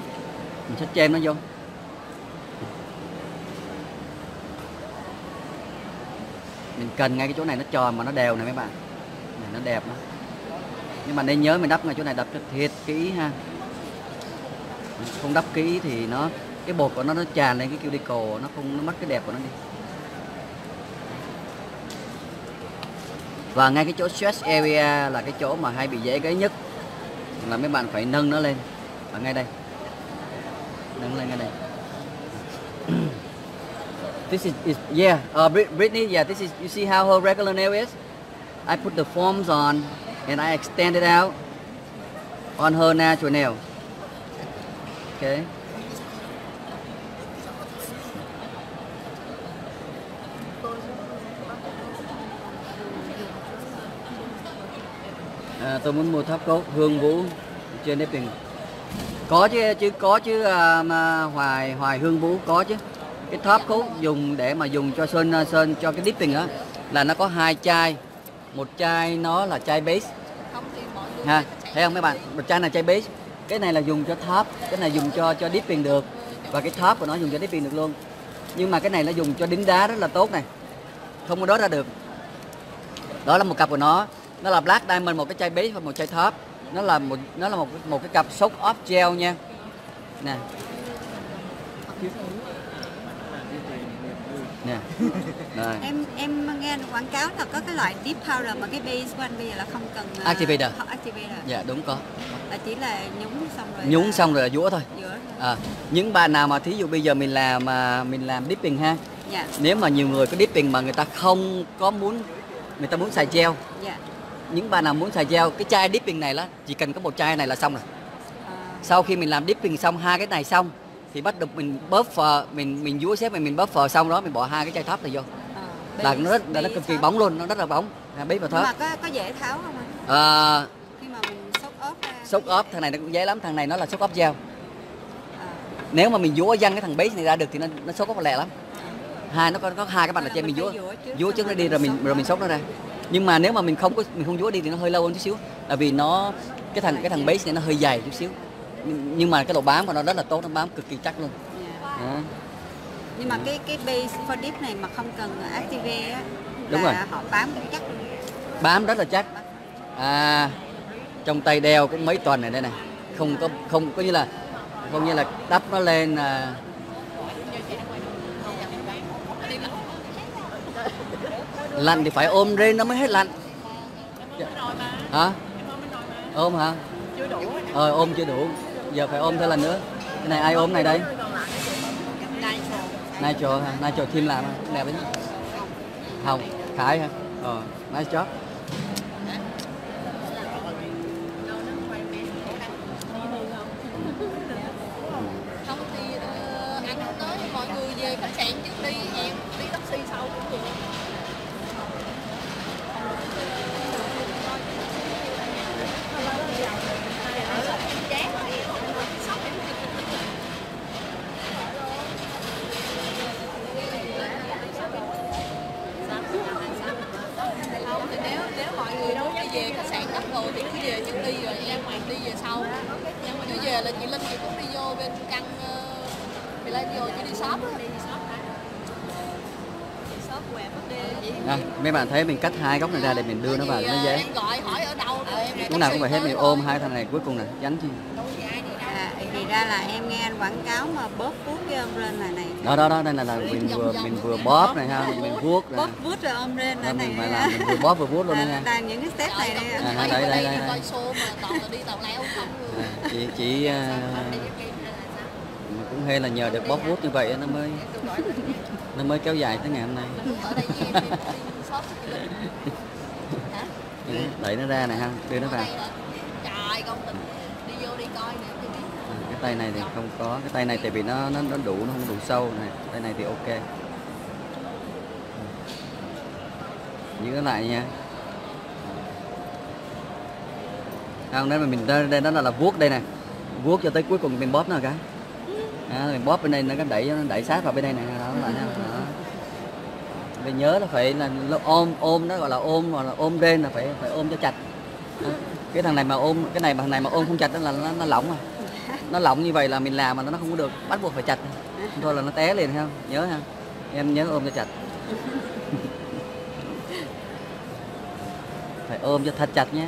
mình sẽ chêm nó vô. Mình cần ngay cái chỗ này nó tròn mà nó đều này mấy bạn. Này, nó đẹp lắm. Nhưng mà nên nhớ mình đắp ngay chỗ này, đắp cho thiệt kỹ ha. Không đắp kỹ thì cái bột của nó tràn lên cái cuticle, nó mất cái đẹp của nó đi. Và ngay cái chỗ stress area là cái chỗ mà hay bị dễ gáy nhất, là mấy bạn phải nâng nó lên ở ngay đây, nâng lên ngay đây. This is yeah, Brittany, yeah, this is, you see how her regular nail is? I put the forms on and I extend it out on her natural nail. Okay. Tôi muốn mua tháp cốt Hương Vũ trên Depping. Có chứ mà Hoài Hương Vũ có chứ. Cái tháp cốt dùng để mà dùng cho sơn cho cái Depping á, là nó có 2 chai. Một chai nó là chai base. Ha, thấy không mấy bạn? Một chai là chai base. Cái này là dùng cho tháp, cái này dùng cho Depping được. Và cái tháp của nó dùng cho Depping được luôn. Nhưng mà cái này nó dùng cho đính đá rất là tốt này. Không có đốt ra được. Đó là một cặp của nó. Nó là Black Diamond, một cái chai base và một chai top. Nó là một cái cặp soak off gel nha. Nè. Nè. Rồi. Em nghe quảng cáo là có cái loại deep powder mà cái base của anh bây giờ là không cần activator. Dạ đúng có. Là chỉ là nhúng xong rồi. Nhúng xong rồi là dũa thôi. À, những bạn nào mà thí dụ bây giờ mình làm dipping ha. Dạ. Nếu mà nhiều người có dipping mà người ta không có muốn, người ta muốn xài gel. Dạ. Những bạn nào muốn xài gel, cái chai dipping này là chỉ cần có một chai này là xong rồi. À. Sau khi mình làm dipping xong, 2 cái này xong thì bắt đầu mình buffer, mình dúa xếp, mình buffer xong đó mình bỏ 2 cái chai top này vô. À. đàn nó rất, cực kỳ bóng luôn, nó rất là bóng, bí và thớt. Mà có dễ tháo không ạ? Khi mà mình xốc ốp ra. Xốc ốp, thằng này nó cũng dễ lắm, thằng này nó là xốc ốp dao. Nếu mà mình vúa văng cái thằng bí này ra được thì nó xốc ốp lẹ lắm. Hai nó có hai cái bàn là trên mình vúa trước nó đi rồi mình xốc nó ra. Nhưng mà nếu mà mình không vúa đi thì nó hơi lâu hơn chút xíu, tại vì nó cái thằng base này nó hơi dày chút xíu. Nhưng mà cái độ bám của nó rất là tốt, nó bám cực kỳ chắc luôn. Yeah. Nhưng mà cái base for dip này mà không cần activate á, đúng rồi, họ bám cũng chắc luôn. Bám rất là chắc. Trong tay đeo cũng mấy tuần này đây này. Không có như là đắp nó lên lạnh thì phải ôm Rin nó mới hết lạnh. Hả? Ôm hả? Chưa đủ. Ôm chưa đủ. Giờ phải ôm thêm lần nữa. Cái này ai ôm này đây? Nigel team làm hả? Đẹp đấy. Hồng, Khải hả? Nice job. Mấy bạn thấy mình cắt hai góc này ra để mình đưa nó vào nó dễ. Em gọi hỏi ở đâu rồi em. Lúc nào cũng phải hết mình ôm hai thằng này cuối cùng này, dánh chi. Thì ra là em nghe anh quảng cáo mà bóp vuốt với ôm Rin này. Đó đây là mình vừa bóp này ha, mình vuốt. Bóp vuốt rồi ôm Rin này. Mình phải làm mình vừa bóp vừa vuốt luôn nha. Toàn những cái step này đây. Đây coi show mà toàn là đi tàu leo không. Chị cũng hay là nhờ được bóp vuốt như vậy nó mới kéo dài tới ngày hôm nay. Đẩy nó ra này ha, đưa nó vào. Trời, con tình đi vô đi coi nè. Cái tay này thì không có, cái tay này tại vì nó đủ, nó không đủ sâu này. Tay này thì ok. Giữ lại nha. Không, nếu mà mình đây đó là vuốt đây nè. Vuốt cho tới cuối cùng mình bóp nó cái. Mình bóp bên đây nó đẩy sát vào bên đây này đó lại ha. Mình nhớ là phải là ôm nó gọi là ôm, hoặc là ôm Rin là phải ôm cho chặt. Cái thằng này mà ôm thằng này mà ôm không chặt đó là nó lỏng rồi. Nó lỏng như vậy là mình làm mà nó không có được, bắt buộc phải chặt. Thôi là nó té liền ha, nhớ ha. Em nhớ ôm cho chặt. Phải ôm cho thật chặt nhé.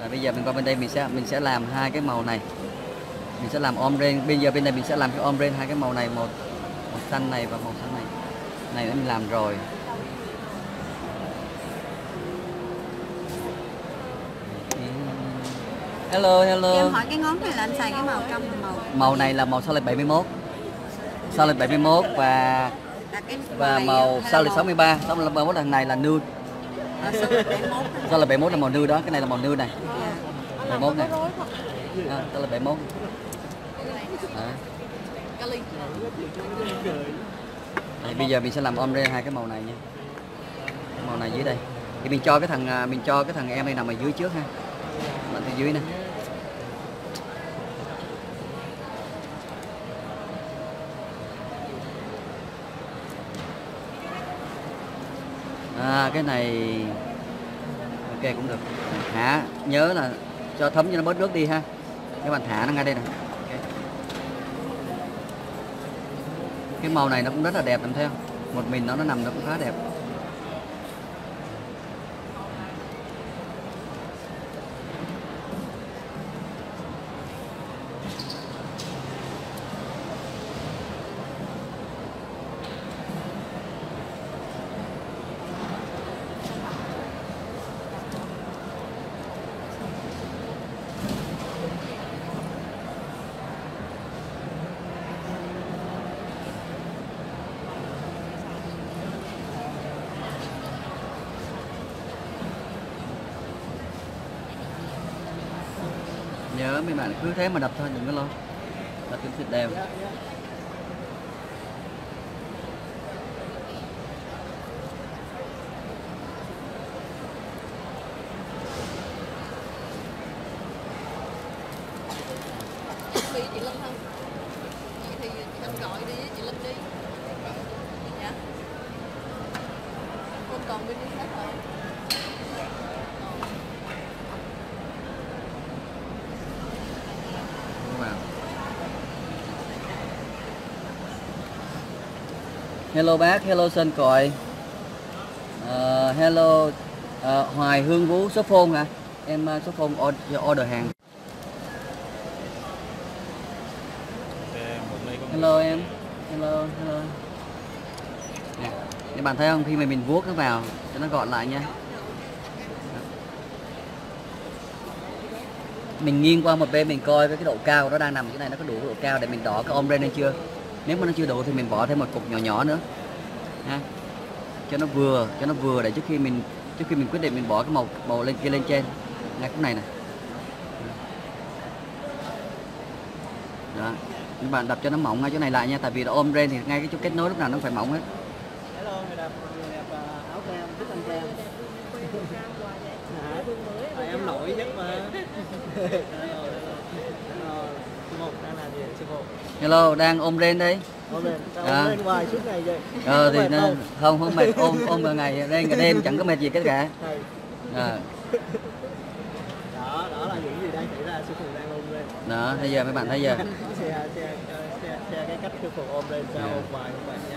Rồi bây giờ mình qua bên đây mình sẽ làm hai cái màu này. Mình sẽ làm om Rin, bây giờ bên này mình sẽ làm cái om Rin hai cái màu này, màu xanh này và màu xanh này. Này đã mình làm rồi. Hello. Em hỏi cái ngón này là anh xài cái màu trong màu. Màu này là màu solid 71. Solid 71 và màu solid 63. Đó là màu lần này là nude. Đó là 71 là màu nude đó, cái này là màu nude này. 71 này. Đó là 71. Đấy, bây giờ mình sẽ làm ombre hai cái màu này nha. Màu này dưới đây. Thì mình cho cái thằng em này nằm ở dưới trước ha. Nằm ở dưới nè. Cái này ok cũng được. Thả, nhớ là cho thấm cho nó bớt nước đi ha. Các bạn thả nó ngay đây nè. Cái màu này nó cũng rất là đẹp, em thấy không? Một mình nó nằm nó cũng khá đẹp. Nhớ mấy bạn cứ thế mà đập thôi, đừng có lo. Đập cho thịt đều. đi với chị Linh không? Vậy thì anh gọi đi với chị Linh đi. Dạ. Không còn bên đi hết rồi. Hello bác, hello Sơn Còi. Hello Hoài Hương Vũ, số phone hả? Em số phone order hàng. Hello em. Hello, hello. Nè, các bạn thấy không? Khi mà mình vuốt nó vào cho nó gọn lại nha. Mình nghiêng qua một bên mình coi với cái độ cao nó đang nằm cái này nó có đủ độ cao để mình đỏ cái om ren hay chưa. Nếu mà nó chưa đủ thì mình bỏ thêm một cục nhỏ nhỏ nữa ha, cho nó vừa để trước khi mình quyết định mình bỏ cái màu lên kia lên trên ngay cái này nè. Đó, các bạn đập cho nó mỏng ngay chỗ này lại nha, tại vì ôm ren thì ngay cái chỗ kết nối lúc nào nó phải mỏng hết. Em nổi nhất mà. Hello, đang ôm ren đây. Ôm ren hoài suốt ngày vậy. Thì nó, không mệt, ôm cả ngày, ren cả đêm chẳng có mệt gì hết cả. Đó là những gì đang xảy ra, sư phụ đang ôm ren. Đó, bây giờ mấy bạn thấy giờ. Xe cái cách sư phụ ôm ren sao ôm hoài không mệt nhá.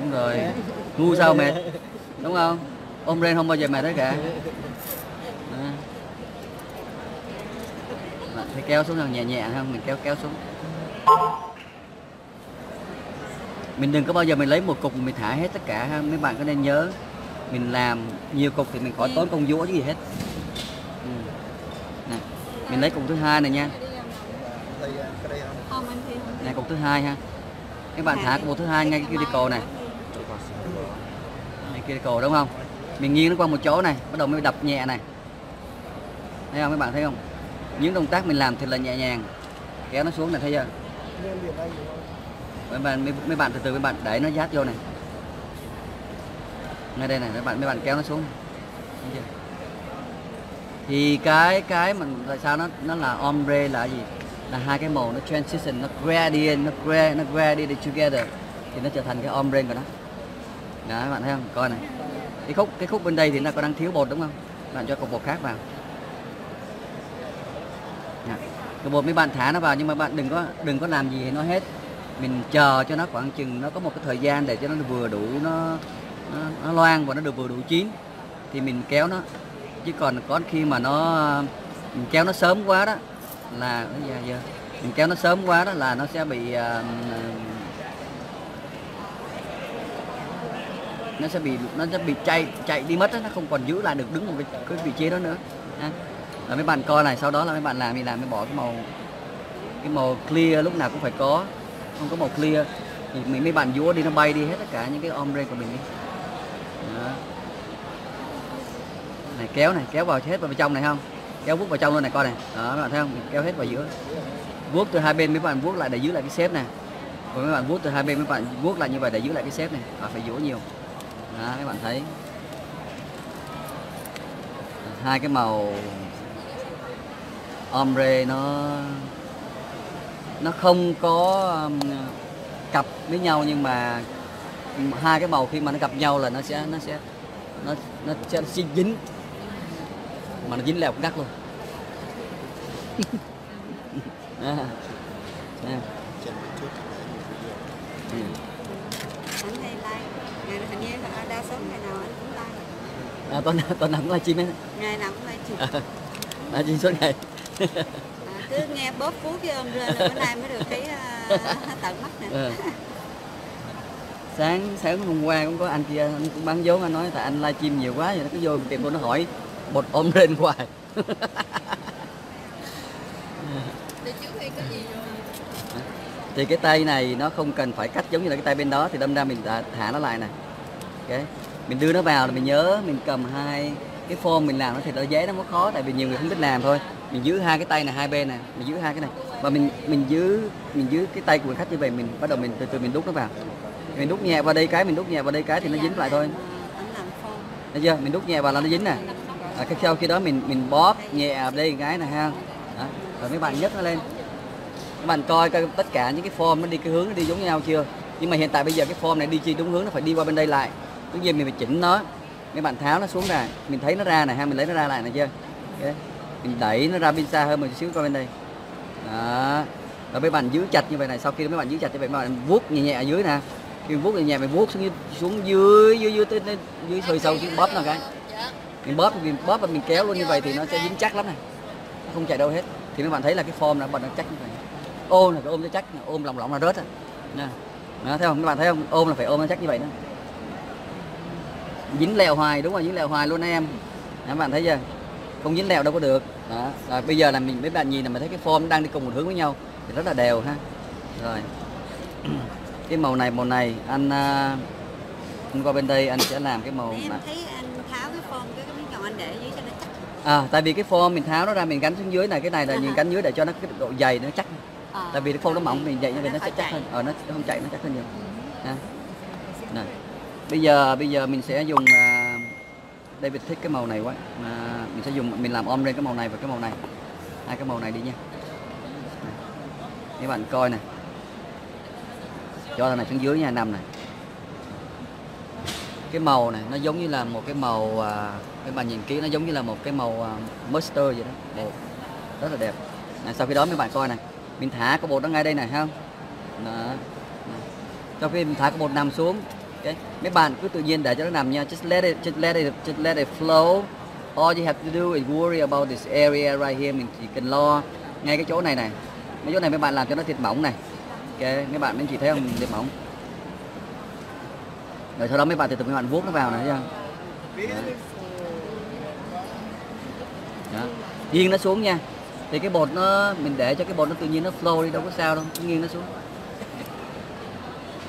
Đúng rồi, ngu sao mệt, đúng không? Ôm ren không bao giờ mệt hết cả. Thì kéo xuống nhẹ nhẹ không, mình kéo xuống. Mình đừng có bao giờ mình lấy một cục mình thả hết tất cả ha. Mấy bạn có nên nhớ, mình làm nhiều cục thì mình khỏi tốn công vúa chứ gì hết. Nè, mình lấy cục thứ hai này nha. Này cục thứ hai ha. Các bạn thả cục thứ hai ngay cái cuticle này. Này cuticle đúng không? Mình nghiêng nó qua một chỗ này, bắt đầu mới đập nhẹ này. Thấy không, các bạn thấy không? Những động tác mình làm thật là nhẹ nhàng. Kéo nó xuống này thấy chưa? Mấy bạn từ từ mấy bạn đẩy nó dát vô này. Ngay đây này, mấy bạn kéo nó xuống. Thấy chưa? Thì cái mình tại sao nó là ombre là gì? Là hai cái màu nó transition, nó gradient, nó gradient together thì nó trở thành cái ombre của nó. Đó, các bạn thấy không? Coi này. Cái khúc bên đây thì nó có đang thiếu bột đúng không? Bạn cho cục bột khác vào. Cái bột mấy bạn thả nó vào nhưng mà bạn đừng có làm gì nó hết. Mình chờ cho nó khoảng chừng nó có một cái thời gian để cho nó vừa đủ nó loang và nó được vừa đủ chín thì mình kéo nó. Chứ còn có khi mà mình kéo nó sớm quá đó là mình kéo nó sớm quá đó là nó sẽ bị nó sẽ bị chạy đi mất đó, nó không còn giữ lại được đứng một cái vị trí đó nữa. Ha. Là mấy bạn coi này, sau đó là mấy bạn làm mới bỏ cái màu clear lúc nào cũng phải có, không có màu clear thì mấy bạn vúa đi nó bay đi hết tất cả những cái ombre của mình đi. Đó. Này kéo vào hết vào trong này không, kéo vuốt vào trong luôn này coi này, đó các bạn thấy không, mình kéo hết vào giữa, vuốt từ hai bên mấy bạn vuốt lại để giữ lại cái xếp này, còn mấy bạn vuốt từ hai bên mấy bạn vuốt lại như vậy để giữ lại cái xếp này, phải vúa nhiều, đó các bạn thấy, hai cái màu ombre nó không có cặp với nhau nhưng mà hai cái màu khi mà nó gặp nhau là nó sẽ dính, mà nó dính leo cũng đắt luôn. Tuần nào cũng livestream ấy. Ngày nào cũng livestream. Livestream suốt ngày. Cứ nghe bóp phú cái ôm lên bữa nay mới được thấy tận mắt nè. Sáng hôm qua cũng có anh kia, anh cũng bán vốn, anh nói tại anh livestream nhiều quá rồi nó cứ vô tiệm của nó hỏi bột ôm lên hoài. Thì cái tay này nó không cần phải cắt giống như là cái tay bên đó, thì đâm ra mình thả nó lại nè. Okay. Mình đưa nó vào là mình nhớ mình cầm hai cái form mình làm nó thì nó dễ, nó có khó tại vì nhiều người không biết làm thôi. Mình giữ hai cái tay này, hai bên này, mình giữ hai cái này và mình giữ cái tay của người khách như vậy, mình bắt đầu mình từ từ mình đút nó vào, mình đút nhẹ vào đây cái, mình đút nhẹ vào đây cái thì nó dính lại thôi, thấy chưa, mình đút nhẹ vào là nó dính nè. Cái sau khi đó mình bóp nhẹ ở đây cái này ha, rồi mấy bạn nhấc nó lên Mình coi tất cả những cái form nó đi cái hướng nó đi giống nhau chưa. Nhưng mà hiện tại bây giờ cái form này đi chi đúng hướng nó phải đi qua bên đây lại. Lúc nhiên mình phải chỉnh nó. Mấy bạn tháo nó xuống nè, mình thấy nó ra nè ha, mình lấy nó ra lại nè chưa. Okay. Mình đẩy nó ra bên xa hơn một xíu coi bên đây. Đó. Rồi mấy bạn giữ chặt như vậy này, sau khi mấy bạn giữ chặt như vậy mấy bạn vuốt nhẹ nhẹ ở dưới nè. Khi vuốt nhẹ nhẹ mình vuốt xuống dưới dưới hơi sâu xuống bóp nó cái. Mình bóp và mình kéo luôn như vậy thì nó sẽ dính chắc lắm này. Nó không chạy đâu hết. Thì mấy bạn thấy là cái form là bạn nó chắc như vậy. Ôm là phải ôm cho chắc, ôm lỏng lỏng là rớt nè. Đó, thấy không? Các bạn thấy không? Ôm là phải ôm nó chắc như vậy đó. Dính lèo hoài, đúng rồi, dính lèo hoài luôn em. Đó, các bạn thấy chưa? Không dính lèo đâu có được. Đó. Rồi, bây giờ là mình mấy bạn nhìn là mình thấy cái form đang đi cùng một hướng với nhau thì rất là đều ha. Rồi. Cái màu này anh qua bên đây anh sẽ làm cái màu. Em thấy anh tháo cái form cái miếng nhọn anh để dưới cho nó chắc. À, tại vì cái form mình tháo nó ra mình gắn xuống dưới này, cái này là nhìn gắn dưới để cho nó cái độ dày nó chắc. Tại vì cái phông nó mỏng mình dậy như vậy nó sẽ chắc hơn, nó không chạy nó chắc hơn nhiều. Nè. Bây giờ mình sẽ dùng David thích cái màu này quá, mình sẽ dùng làm om lên cái màu này và cái màu này, hai cái màu này đi nha. Các bạn coi nè, cho thằng này xuống dưới nha, nằm này. Cái màu này nó giống như là một cái màu, các bạn nhìn kỹ nó giống như là một cái màu mustard vậy đó, đẹp, rất là đẹp. Này, sau khi đó mấy bạn coi này. Mình thả cái bột nó ngay đây này không? Đó. Sau khi mình thả cái bột nằm xuống, okay. Mấy bạn cứ tự nhiên để cho nó nằm nha. Just let it flow. All you have to do is worry about this area right here. Mình chỉ cần lo ngay cái chỗ này này. Mấy chỗ này mấy bạn làm cho nó thiệt mỏng này. Okay. Mấy bạn chỉ thấy không? Thiệt mỏng. Rồi sau đó mấy bạn từ từ mấy bạn vuốt nó vào này thấy không? Đó. Nghiêng nó xuống nha. Thì cái bột nó, mình để cho cái bột nó tự nhiên nó flow đi, đâu có sao đâu, cứ nghiêng nó xuống.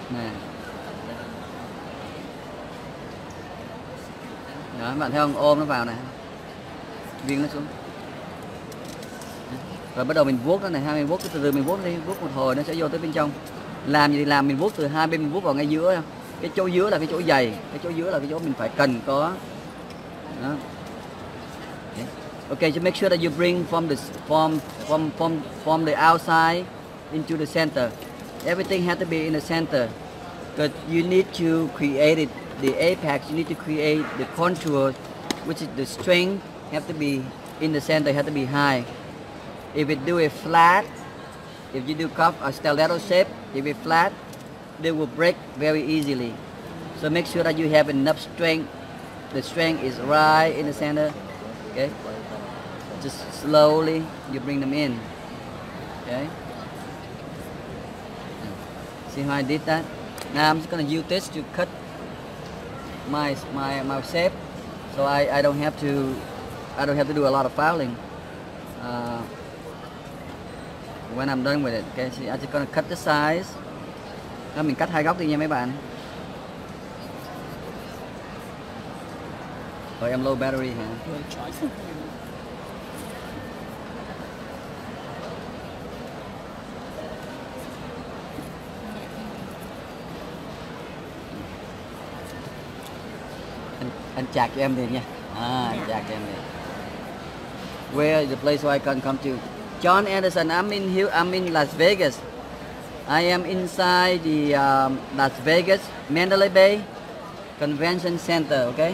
Nè. Đó, các bạn thấy không, ôm nó vào này. Nghiêng nó xuống. Rồi bắt đầu mình vuốt nó này, hai mình vuốt, từ từ mình vuốt đi, vuốt một hồi nó sẽ vô tới bên trong. Làm gì thì làm, mình vuốt từ hai bên, mình vuốt vào ngay giữa. Cái chỗ giữa là cái chỗ dày, cái chỗ giữa là cái chỗ mình phải cần có. Đó. Okay, so make sure that you bring from the outside into the center. Everything has to be in the center, because you need to create it, the apex. You need to create the contour, which is the string have to be in the center, have to be high. If you do it flat, if you do cuff a stiletto shape, if it's flat, they will break very easily. So make sure that you have enough strength. The strength is right in the center. Okay. Just slowly you bring them in. Okay. See how I did that? Now I'm just gonna use this to cut my shape, so I don't have to do a lot of fouling when I'm done with it. Okay. See, I'm just gonna cut the size. Đó, mình cắt hai góc đi nha mấy bạn. Oh, I'm low battery hả? Anh chạc cho em liền nha. Anh chạc cho em liền. Where is the place where I can come to? John Anderson, I'm in here. I'm in Las Vegas. I am inside the Las Vegas Mandalay Bay Convention Center. Okay.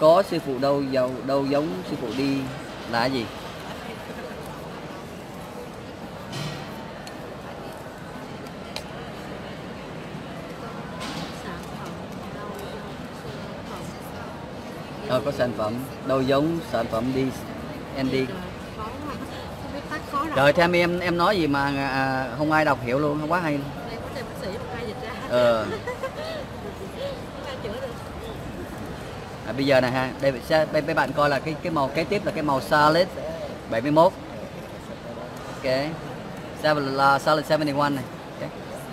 Có sư phụ đâu giống sư phụ đi là cái gì? Có sản phẩm đâu giống sản phẩm đi em đi. Trời, theo em nói gì mà không ai đọc hiểu luôn, không quá hay luôn. Bây giờ này ha, đây mấy bạn coi là cái màu kế tiếp là cái màu salad 71. Ok. Salad 71 này. Okay.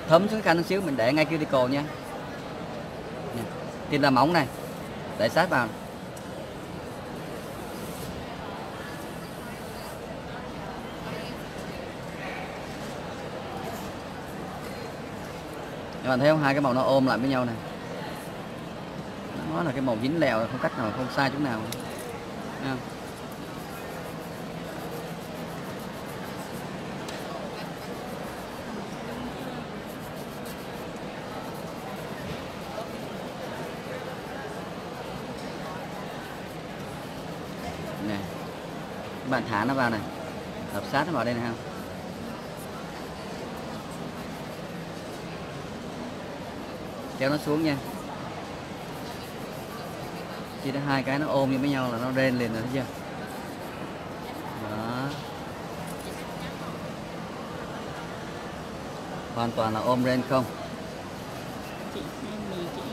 Thấm xuống khăn xíu mình để ngay cuticle nha. Thì là mỏng này. Để sát vào. Các bạn thấy không? Hai cái màu nó ôm lại với nhau này. Nó là cái màu dính lèo, không cách nào, không sai chỗ nào. bạn thả nó vào này, hợp sát nó vào đây này không? Kéo nó xuống nha. Chỉ có hai cái nó ôm với nhau là nó lên liền rồi, thấy chưa? Đó. Hoàn toàn là ôm lên không? Chị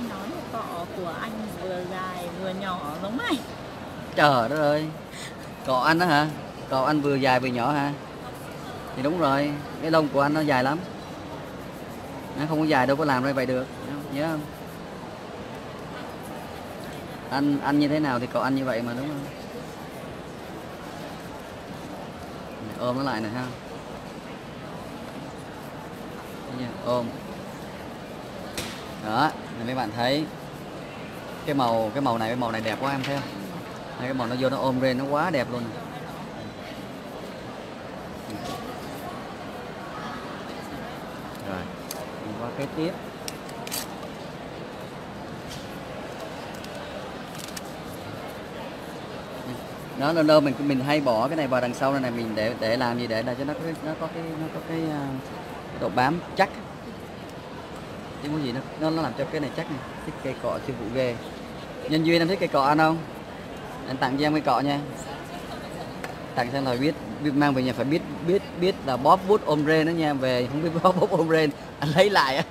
nói cọ của anh vừa dài vừa nhỏ giống mày. Trời đất ơi. Cọ anh đó hả? Cọ anh vừa dài vừa nhỏ hả? Thì đúng rồi, cái lông của anh nó dài lắm. Nó không có dài đâu có làm ra vậy được, nhớ không? Anh như thế nào thì cậu anh như vậy mà, đúng không? Ôm nó lại này ha. Ôm. Đó, mấy bạn thấy cái màu này đẹp quá em thấy không? Cái màu nó vô nó ôm lên nó quá đẹp luôn. Rồi, mình qua cái tiếp. Nó lâu mình hay bỏ cái này vào đằng sau này mình để làm gì để là cho nó có cái độ bám chắc. Chứ có gì nó làm cho cái này chắc này. Thích cây cọ siêu vụ ghê. Nhân Duyên em thích cây cọ ăn không? Anh tặng cho em cây cọ nha. Tặng cho lời biết mang về nhà phải biết là bóp bút ôm rên đó nha, về không biết bóp bút ôm rên anh lấy lại.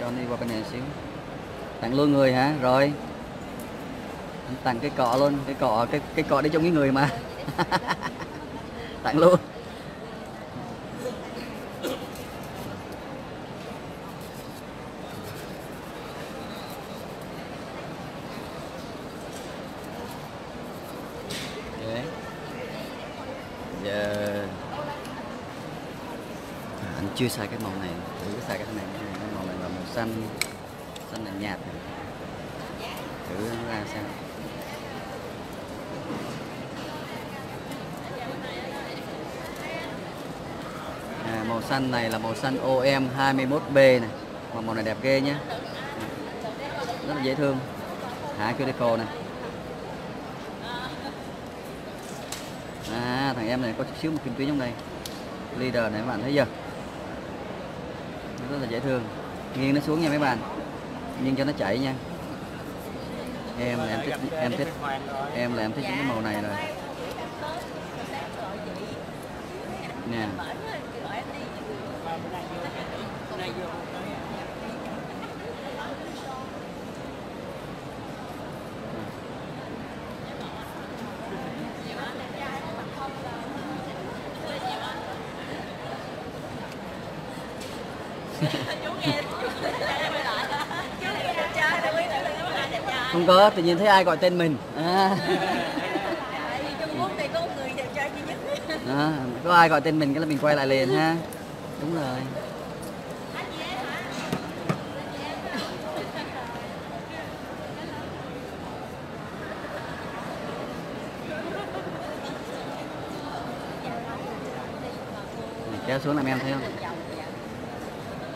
Anh đi qua bên này xíu. Tặng luôn người hả? Rồi. Anh tặng cái cọ luôn, cái cọ để trong cái người mà. Tặng luôn. Đấy. Giờ anh chưa xài cái màu này, thử cái xài cái này. Xanh là nhạt này. Thử nó ra xem. À, màu xanh này là màu xanh OM-21B này. Màu này đẹp ghê nhá. Rất là dễ thương. Hả critical này. À, thằng em này có chút xíu một kim tuyến trong đây. Leader này các bạn thấy chưa? Rất là dễ thương. Nghiêng nó xuống nha mấy bạn, nghiêng cho nó chảy nha. Em thích những cái màu này rồi nè. Không có, tự nhiên thấy ai gọi tên mình à. À, có ai gọi tên mình cái là mình quay lại liền ha. Đúng rồi. Mình kéo xuống làm em thấy không?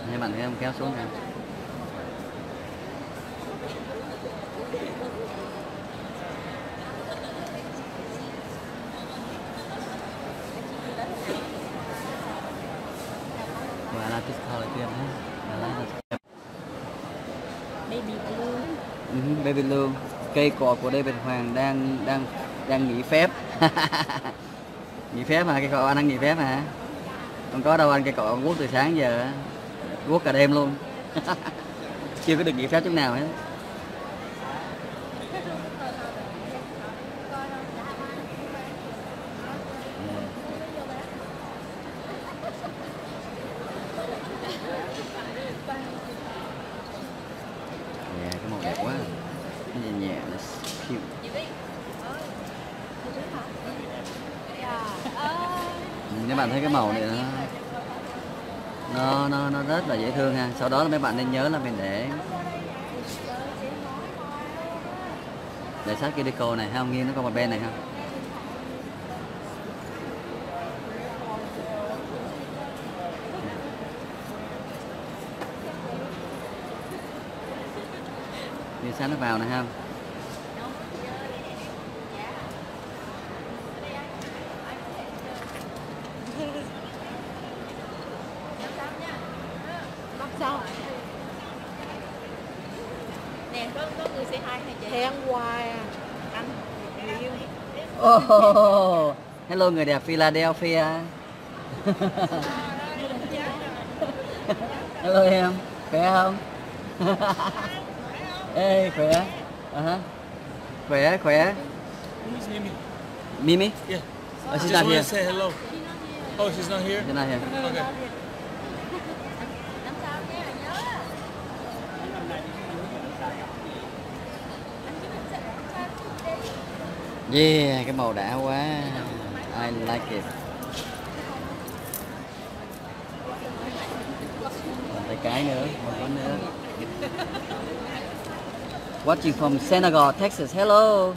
Hai bạn thấy không? Kéo xuống nè. Baby Blue, cây cọ của David Hoàng đang nghỉ phép. Nghỉ phép hả? Cây cọ anh đang nghỉ phép hả? Không có đâu anh, cây cọ guốc từ sáng giờ, guốc cả đêm luôn. Chưa có được nghỉ phép chút nào hết. And yeah, that's cute. Nếu bạn thấy cái màu này nó rất là dễ thương ha. Sau đó mấy bạn nên nhớ là mình để sát cái deco này không, nghiêng nó có một bên này ha. Như sáng nó vào này ha. Oh, hello người đẹp Philadelphia. Hello em, khỏe không? Ê, khỏe. Khỏe, khỏe. Mimi. Mimi? Yeah. Oh, she's not here. Say hello. Oh, she's not here. She's not here. Okay. Yeah, cái màu đã quá. I like it. Một cái nữa, một con nữa. Watching from San Diego, Texas. Hello.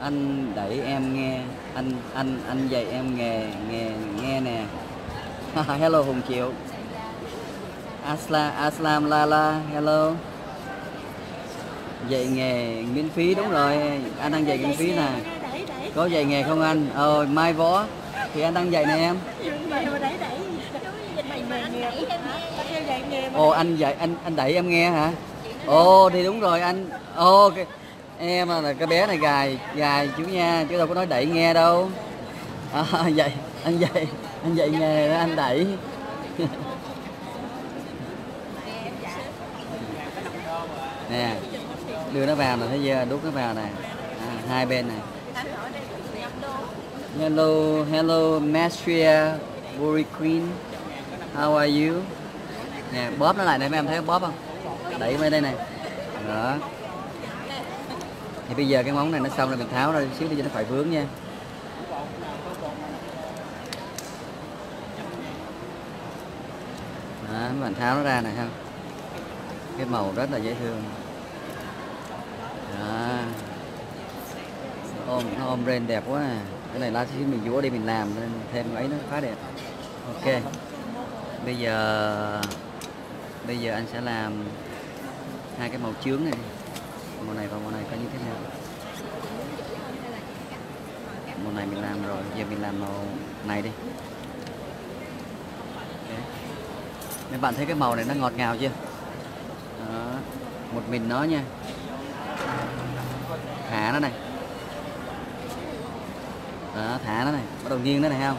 Anh đẩy em nghe, anh dạy em nghe nè. Hello Hùng Chiếu. Aslam Lala, hello. Dạy nghề miễn phí, đúng rồi, anh đang dạy miễn phí nè. Có dạy nghề không anh? Mai Võ thì anh đang dạy nè em. Ồ, anh dạy, anh đẩy em nghe hả? Ồ thì đúng rồi anh. Ồ em là cái bé này gài chú nha, chứ đâu có nói đẩy nghe đâu. Dạy, anh dạy nghề đó, anh đẩy. Nè đưa nó vào này, thấy chưa, đút nó vào này, hai bên này. Hello, hello Mastria Buri Queen, how are you? Nè bóp nó lại đây, mấy em thấy bóp không? Đẩy mấy đây này. Đó. Thì bây giờ cái móng này nó xong rồi mình tháo ra xíu để cho nó khỏi vướng nha. Đó, mình tháo nó ra này ha. Cái màu rất là dễ thương. À, ôm Rin đẹp quá à. Cái này lát xíu mình vũa đi mình làm nên thêm cái ấy nó khá đẹp. Ok. Bây giờ anh sẽ làm hai cái màu chướng này. Màu này và màu này có như thế nào? Màu này mình làm rồi, giờ mình làm màu này đi. Okay. Mấy bạn thấy cái màu này nó ngọt ngào chưa? Đó, một mình nó nha. Thả nó này. Đó, thả nó này, bắt đầu nghiêng nó này không?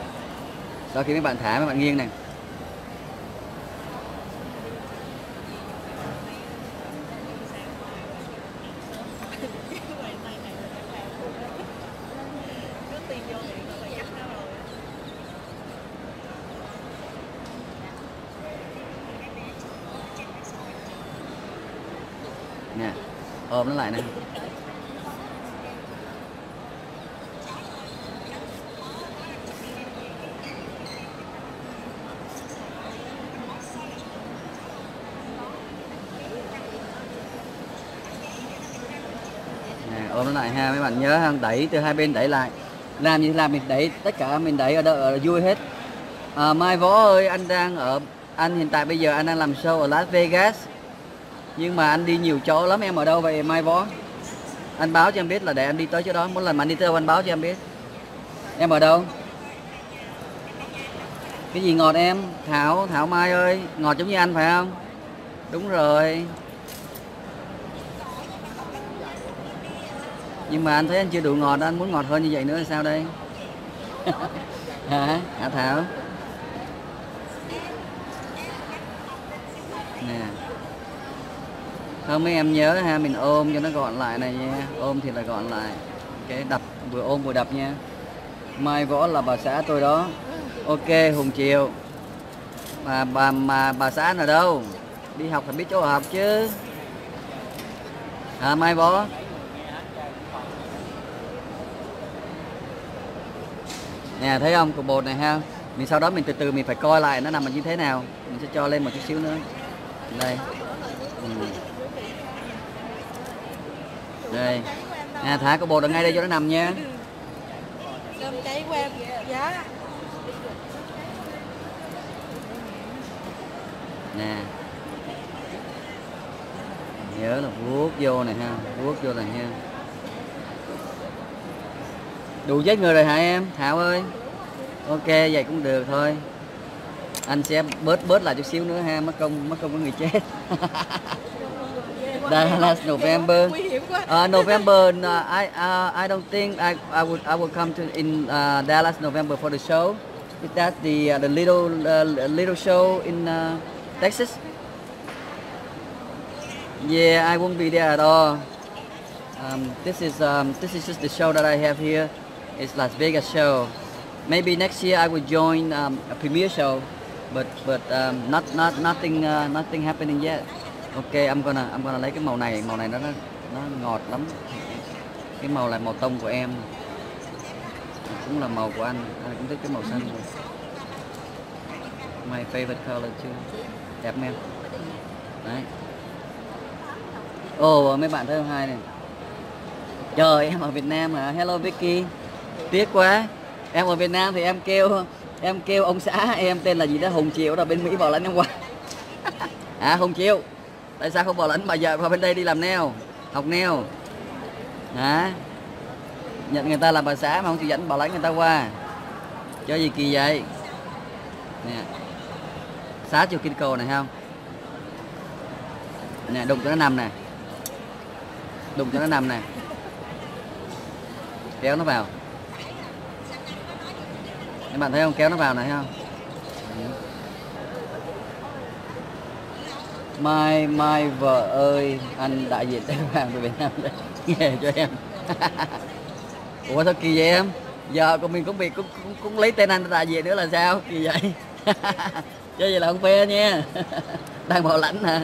Sau khi mấy bạn thả mấy bạn nghiêng này. Nè, ôm nó lại nè. Lại ha, mấy bạn nhớ không, đẩy từ hai bên, đẩy lại, làm như là mình đẩy tất cả, mình đẩy ở đâu ở vui hết. Mai Võ ơi, anh hiện tại bây giờ anh đang làm show ở Las Vegas nhưng mà anh đi nhiều chỗ lắm em. Ở đâu vậy Mai Võ? Anh báo cho em biết là để anh đi tới chỗ đó. Mỗi lần mà anh đi tới đâu anh báo cho em biết. Em ở đâu? Cái gì ngọt em? Thảo Mai ơi, ngọt giống như anh phải không? Đúng rồi. Nhưng mà anh thấy anh chưa đủ ngọt đó, anh muốn ngọt hơn như vậy nữa là sao đây? Hả Thảo? Nè. Không, mấy em nhớ ha, mình ôm cho nó gọn lại này nha. Ôm thì là gọn lại. Cái đập, vừa ôm vừa đập nha. Mai Võ là bà xã tôi đó. Ok, Hùng Chiều. Bà xã anh ở đâu? Đi học phải biết chỗ học chứ. Mai Võ. Nè thấy không, cục bột này ha. Mình sau đó mình từ từ mình phải coi lại nó nằm như thế nào. Mình sẽ cho lên một chút xíu nữa. Đây. Đây. Nè thả cục bột ở ngay đây cho nó nằm nha. Nè. Nhớ là vuốt vô này ha, vuốt vô này nha. Đủ giấy người rồi hả em, Thảo ơi? Ok, vậy cũng được thôi. Anh sẽ bớt lại chút xíu nữa ha, mất công có người chết. Đây là November. November, I don't think I would come to in Dallas November for the show. Is that the little show in Texas? Yeah, I won't be there at all. This is just the show that I have here. It's Las Vegas show. Maybe next year I will join a premiere show, but nothing happening yet. Okay, I'm gonna lấy cái màu này nó ngọt lắm. Cái màu là màu tông của em, cũng là màu của anh. Anh cũng thích cái màu xanh rồi. My favorite color too. Đẹp em. Đấy. Ồ, mấy bạn thấy không hay này. Trời, em ở Việt Nam hả? Hello Vicky. Tiếc quá. Em ở Việt Nam thì em kêu ông xã em tên là gì đó, Hùng Chiếu, ở bên Mỹ bảo lãnh em qua. À Hùng Chiếu, tại sao không bảo lãnh mà giờ vào bên đây đi làm nail, học nail hả? Nhận người ta làm bà xã mà không chịu dẫn bảo lãnh người ta qua, cho gì kỳ vậy nè. Xá chiều kinh cầu này không nè, đụng cho nó nằm nè, kéo nó vào. Các bạn thấy không, kéo nó vào này không. Mai vợ ơi, anh đại diện Tây Hoàng về Việt Nam đây nghe cho em. Ủa sao kỳ vậy em, giờ của mình cũng lấy tên anh đại diện nữa là sao kỳ vậy? Chứ vậy là không phê nha. Đang bảo lãnh hả?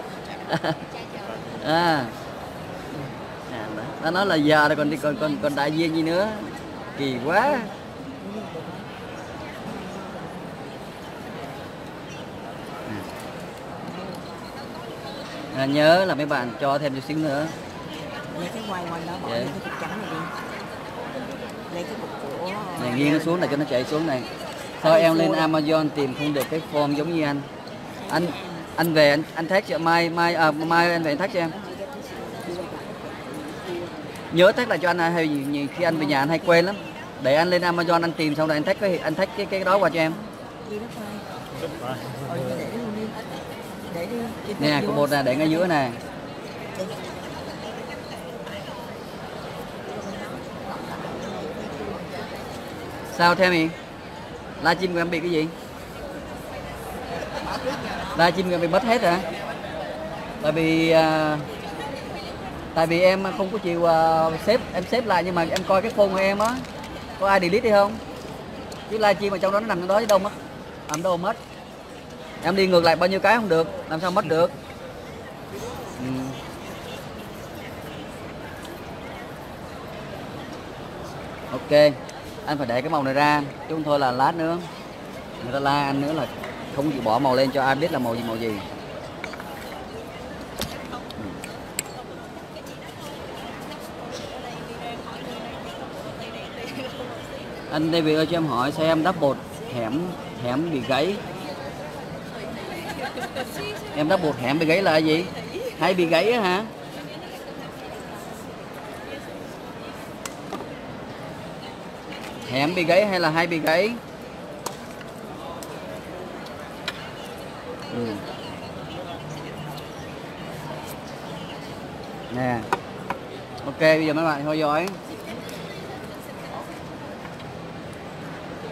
À nó nói là giờ rồi còn đại diện gì nữa, kỳ quá. À, nhớ là mấy bạn cho thêm chút xíu nữa. Lấy cái ngoài đó bỏ yeah. Cái cục trắng này đi. Lấy cái cục của... Này nghiêng nó xuống này cho nó chạy xuống này. Thôi em lên Amazon tìm không được cái form giống như anh. Anh về anh tag cho Mai anh về anh tag cho em. Nhớ tag lại cho anh hay nhiều khi anh về nhà anh hay quên lắm. Để anh lên Amazon anh tìm xong rồi anh tag cái đó qua cho em. Nè, cục bột này để ngay giữa nè. Sao theo mình? Live stream của em bị cái gì? Live stream của em bị mất hết hả? Tại vì em không có chịu xếp lại, nhưng mà em coi cái phone của em á, có ai delete đi không? Chứ live stream mà trong đó nó nằm trong đó chứ đâu mất. Nằm đâu mất. Em đi ngược lại bao nhiêu cái không được, làm sao mất được. Ok, anh phải để cái màu này ra, chứ không thôi là lát nữa người ta la anh nữa là không chịu bỏ màu lên cho ai biết là màu gì. Anh David ơi cho em hỏi xe em đắp bột hẻm bị gãy. Em đắp bột hẻm bị gãy là gì? Hay bị gãy á hả? Hẻm bị gãy hay là hay bị gãy? Nè. Ok, bây giờ mấy bạn theo dõi.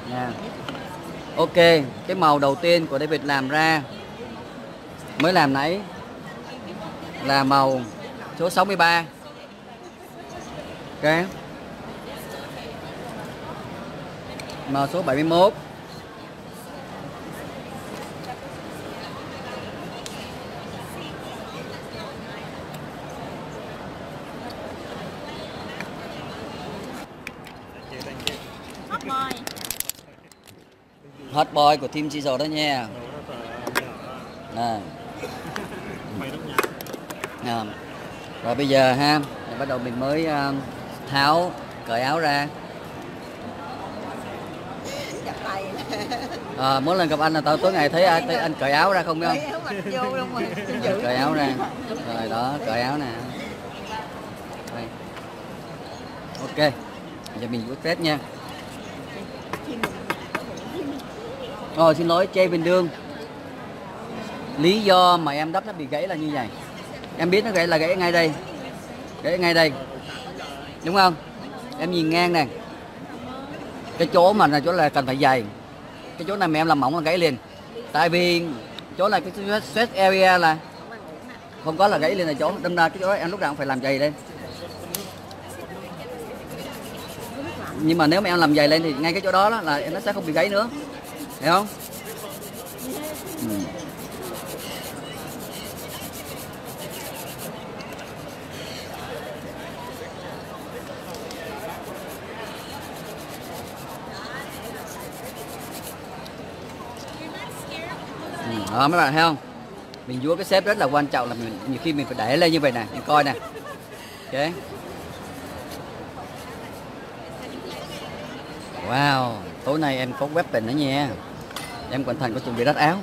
Nè. Ok, cái màu đầu tiên của David làm ra mới làm nãy là màu số 63. Ok, màu số 71. hot boy của team Chi Dầu đó nha. Này. À. Rồi bây giờ ha, bắt đầu mình mới tháo cởi áo ra. À, mỗi lần gặp anh là tao tối ngày thấy anh cởi áo ra không biết không? Cởi áo ra. Rồi đó, cởi áo nè. Ok. Giờ mình bước test nha. Rồi xin lỗi Chê Bình Dương. Lý do mà em đắp nó bị gãy là như vậy. Em biết nó gãy là gãy ngay đây. Gãy ngay đây. Đúng không? Em nhìn ngang nè. Cái chỗ mà là chỗ là cần phải dày. Cái chỗ này mà em làm mỏng là gãy liền. Tại vì chỗ này cái stress area là không có là gãy liền là chỗ. Đâm ra cái chỗ đó em lúc nào cũng phải làm dày lên. Nhưng mà nếu mà em làm dày lên thì ngay cái chỗ đó, đó là em nó sẽ không bị gãy nữa. Hiểu không? Ừ. Đó mấy bạn thấy không? Mình vuốt cái xếp rất là quan trọng, là mình nhiều khi mình phải để lên như vậy nè, mình coi nè. Ok. Wow, tối nay em có weapon nữa nha. Em hoàn thành có chuẩn bị đắt áo.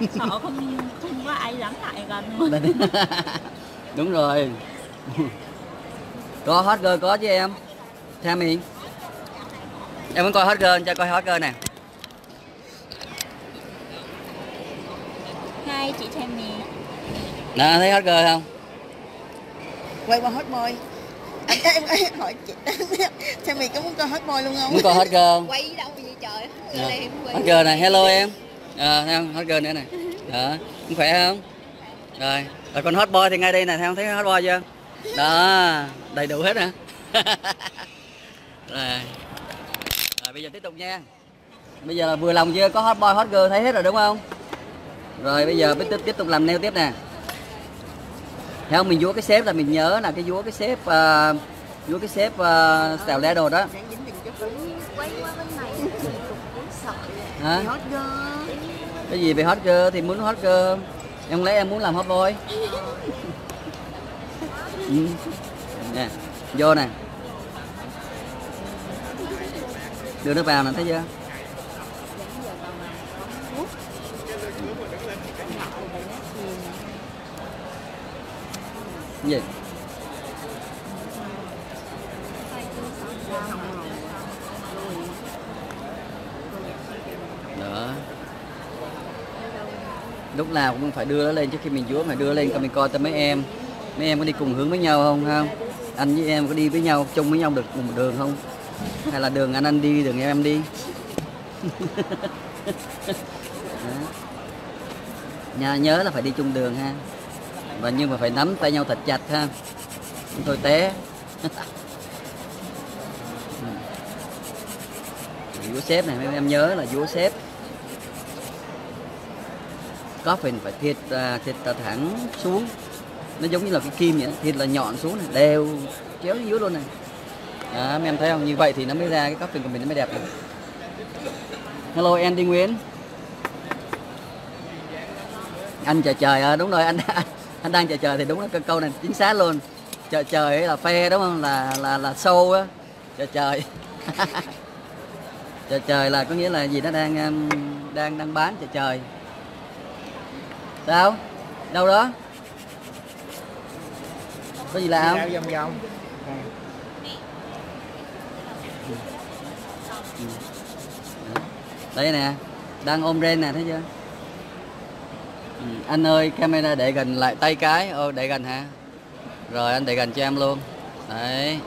Sợ không có ai dám lại gần. Đúng rồi. Có hot girl có chứ em. Theo mình. Em muốn coi hot girl cho coi hot girl nè. Hai chị Trang nè. Nè thấy hot girl không? Quay qua hot boy. Em hỏi chị Trang Mì có muốn coi hot boy luôn không? Muốn coi hot girl không? Quay đâu vậy trời. Hot girl này, hello em. Thấy không? Hot girl nữa nè. Đó, cũng khỏe không? Rồi, rồi còn hot boy thì ngay đây nè, thấy không? Thấy hot boy chưa? Đó, đầy đủ hết hả? Rồi. Rồi bây giờ tiếp tục nha. Bây giờ là vừa lòng chưa? Có hot boy, hot girl thấy hết rồi đúng không? Rồi bây giờ tiếp tục làm nail tiếp nè. Thấy không, mình vuốt cái xếp là mình nhớ là cái vuốt cái xếp xèo le đồ đó. Hả? Cái gì bị hot girl thì muốn hot girl. Em lấy em muốn làm hot boy. Ừ. Nè, vô nè. Đưa nó vào nè, thấy chưa? Gì? Đó. Lúc nào cũng phải đưa nó lên, trước khi mình vuốt mà đưa lên coi mình coi tới mấy em có đi cùng hướng với nhau không không? Anh với em có đi với nhau chung với nhau được cùng một đường không? Hay là đường anh đi đường em đi? Nha, nhớ là phải đi chung đường ha. Và nhưng mà phải nắm tay nhau thật chặt ha, chúng tôi té. Vúa xếp này em nhớ là vúa xếp có phải thiệt thẳng xuống, nó giống như là cái kim vậy đó. Thiệt là nhọn xuống này, đều chéo dưới luôn này. Đó, mấy em thấy không, như vậy thì nó mới ra cái góc của mình nó mới đẹp này. Hello Andy Nguyễn, anh chờ trời à, đúng rồi anh đang chờ trời thì đúng là cái câu này chính xác luôn. Chờ trời ấy là phe đúng không, là sâu á. Chờ trời. Chờ trời là có nghĩa là gì, nó đang bán chờ trời. Sao đâu đó có gì làm không? Vòng vòng. Đây nè, đang ôm Ren nè, thấy chưa? Ừ. Anh ơi camera để gần lại tay cái. Ô để gần hả? Rồi anh để gần cho em luôn. Đấy.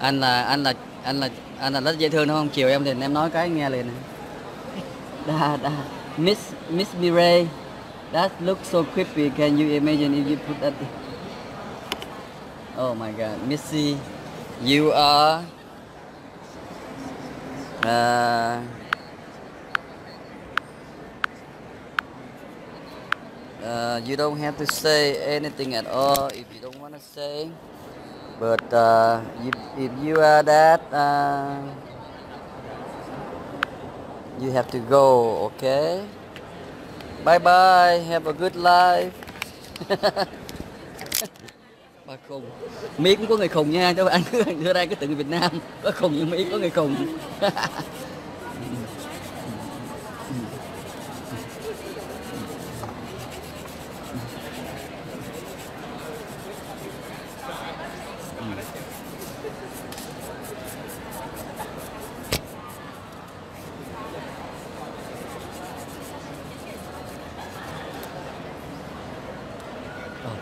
Anh là rất dễ thương đúng không? Chiều em liền em nói cái nghe liền. Da Miss Mireille, that looks so creepy. Can you imagine if you put that? Oh my god, Missy, you are you don't have to say anything at all if you don't want to say, but if you are that You have to go, okay? Bye bye, have a good life. Bà khùng. Mỹ cũng có người khùng nha, cho anh cứ đưa ra cái tượng Việt Nam có khùng nhưng Mỹ có người khùng.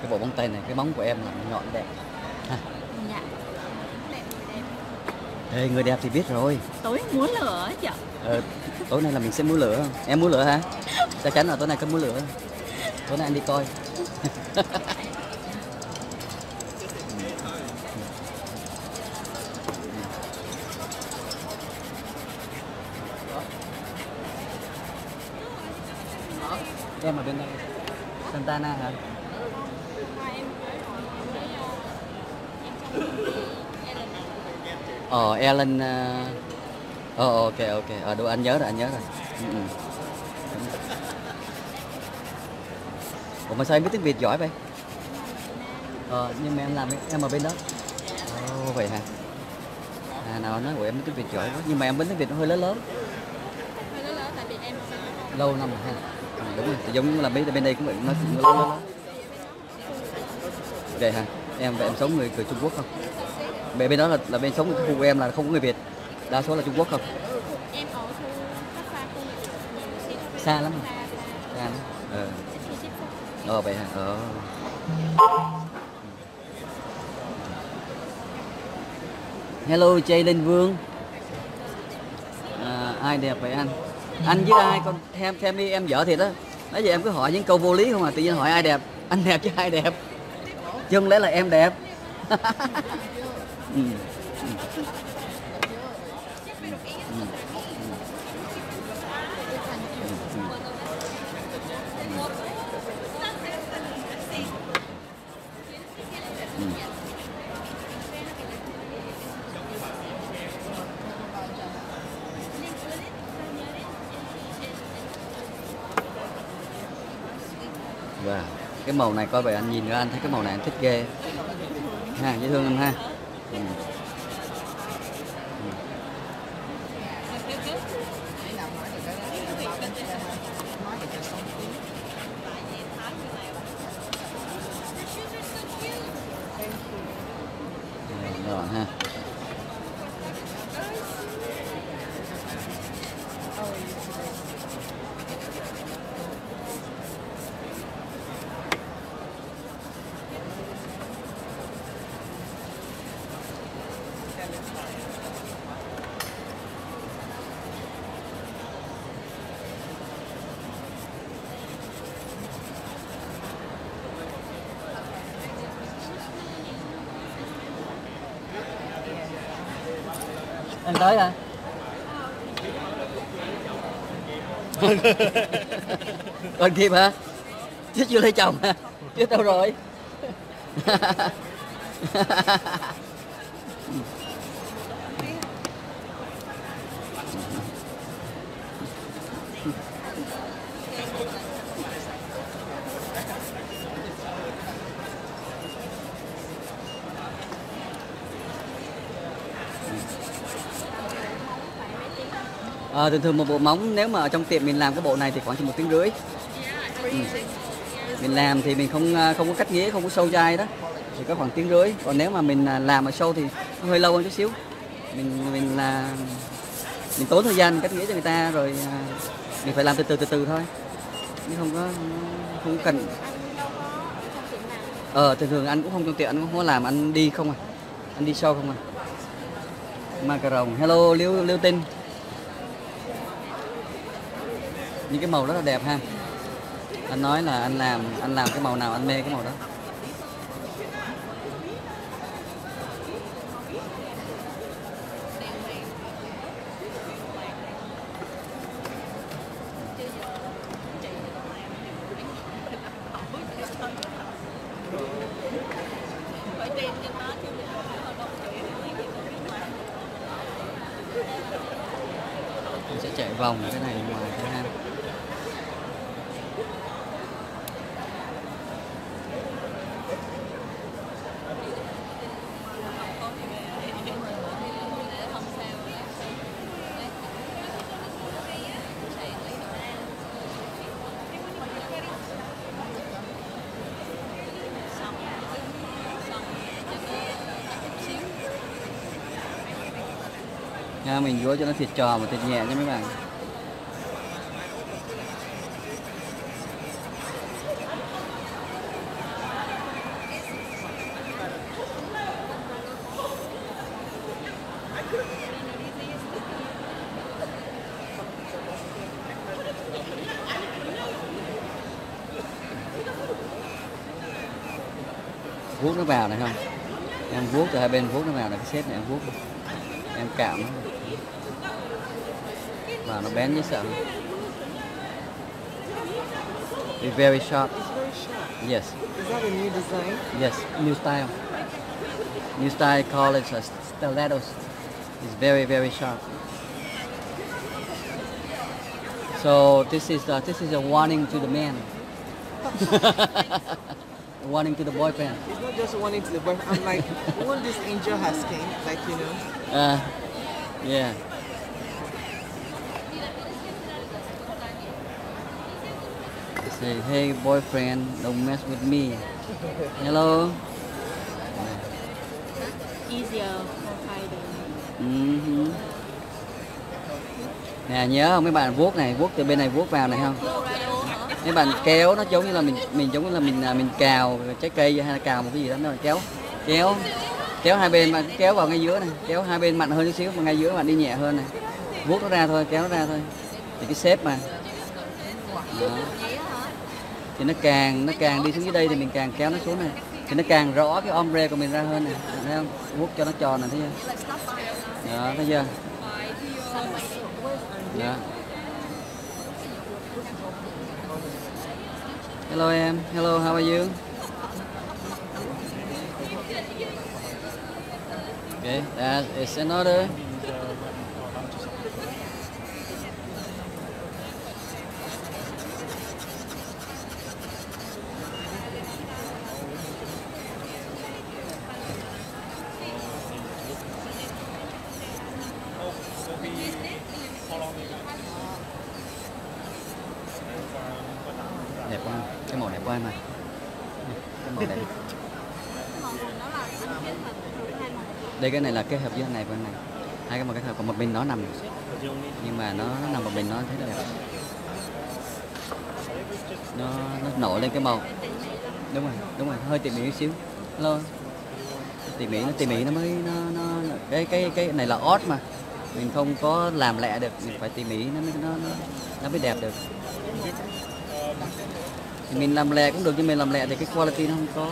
Cái bộ móng tay này, cái móng của em là nhọn đẹp. Dạ. Đẹp. Ê, người đẹp thì biết rồi. Tối múa lửa chứ. Ờ, tối nay là mình sẽ múa lửa. Em múa lửa hả? Chắc chắn là tối nay có múa lửa. Tối nay anh đi coi. Em ở bên đây Santana hả? Ờ, Ellen. Ok, ok. Ờ, anh nhớ rồi, Ừ. Ủa mà sao em biết tiếng Việt giỏi vậy? Ờ, nhưng mà em làm, em ở bên đó. Ồ, vậy hả? À, nào nói của em biết tiếng Việt giỏi quá. Nhưng mà em biết tiếng Việt nó hơi lớn. Hơi lớn tại vì em lâu năm rồi ha. À, đúng rồi, giống như là mấy bên đây cũng vậy, nó cũng lớn. Vậy hả? Em sống người Trung Quốc không? Bên đó là bên sống khu của em là không có người Việt, đa số là Trung Quốc không? Em ở khu xa lắm. Xa lắm. Ờ vậy hả? Ờ. Hello Jay Linh Vương. À, ai đẹp vậy anh? Anh với ai con thêm đi, em dở thiệt đó. Nãy giờ em cứ hỏi những câu vô lý không à, tự nhiên hỏi ai đẹp, anh đẹp chứ ai đẹp? Chứ không lẽ là em đẹp. Ừ. Ừ. Wow. Cái màu này coi vậy anh nhìn nữa anh thấy cái màu này anh thích ghê ha, dễ thương em ha. Ừ. Rồi ha. Anh tới hả? Còn kịp hả? Chứ chưa lấy chồng hả? Chứ đâu rồi? À, thường một bộ móng nếu mà ở trong tiệm mình làm cái bộ này thì khoảng chừng 1 tiếng rưỡi. Ừ. Mình làm thì mình không có cắt nghĩa, không có sâu dai đó, thì có khoảng 1 tiếng rưỡi. Còn nếu mà mình làm ở sâu thì nó hơi lâu hơn chút xíu. Mình tốn thời gian cắt nghĩa cho người ta rồi mình phải làm từ từ thôi. Chứ không cần. Thường anh cũng không trong tiệm, anh cũng không có làm, anh đi không à, anh đi sâu không à. Mà cà rồng, hello Liêu Tinh. Những cái màu rất là đẹp ha. Anh nói là anh làm cái màu nào anh mê cái màu đó. Mình sẽ chạy vòng cái này ngoài cái hang. Mình gói cho nó thịt trò và thịt nhẹ nha mấy bạn. Vuốt nó vào này không? Em vuốt từ hai bên, vuốt nó vào này, cái xếp này em vuốt. Em cạo nó. Và nó bén như sợ. It's very sharp. Yes. Is that a new design? Yes, new style. New style called it a stilettos. It's very sharp. So this is a warning to the man. Warning to the boyfriend. It's not just warning to the boyfriend. I'm like, won't this angel has came? Like, you know. Yeah. Say, hey boyfriend, don't mess with me. Hello. Easier for hiding. Nè, nhớ không mấy bạn vuốt này, vuốt từ bên này vuốt vào này không? Mấy bạn kéo nó giống như là mình cào trái cây hay là cào một cái gì đó, nó kéo hai bên, bạn kéo vào ngay giữa này, kéo hai bên mạnh hơn chút xíu mà ngay giữa bạn đi nhẹ hơn này. Vuốt nó ra thôi, kéo nó ra thôi. Thì cái xếp mà. Đó. Thì nó càng đi xuống dưới đây thì mình càng kéo nó xuống này, thì nó càng rõ cái ombre của mình ra hơn này, thấy không? Vuốt cho nó tròn này, thấy chưa? Đó, thấy chưa? Đó. Hello em, hello how are you? Okay, that is another. Đây cái này là kết hợp với này và này, hai cái mà kết hợp, còn một bên nó nằm nhưng mà nó nằm một bên nó thấy đẹp, nó nổi lên cái màu, đúng rồi hơi tỉ mỉ xíu, hello, tỉ mỉ nó mới nó cái này là odd mà mình không có làm lẹ được, mình phải tỉ mỉ nó mới đẹp được. Thì mình làm lẹ cũng được nhưng mình làm lẹ thì cái quality nó không có,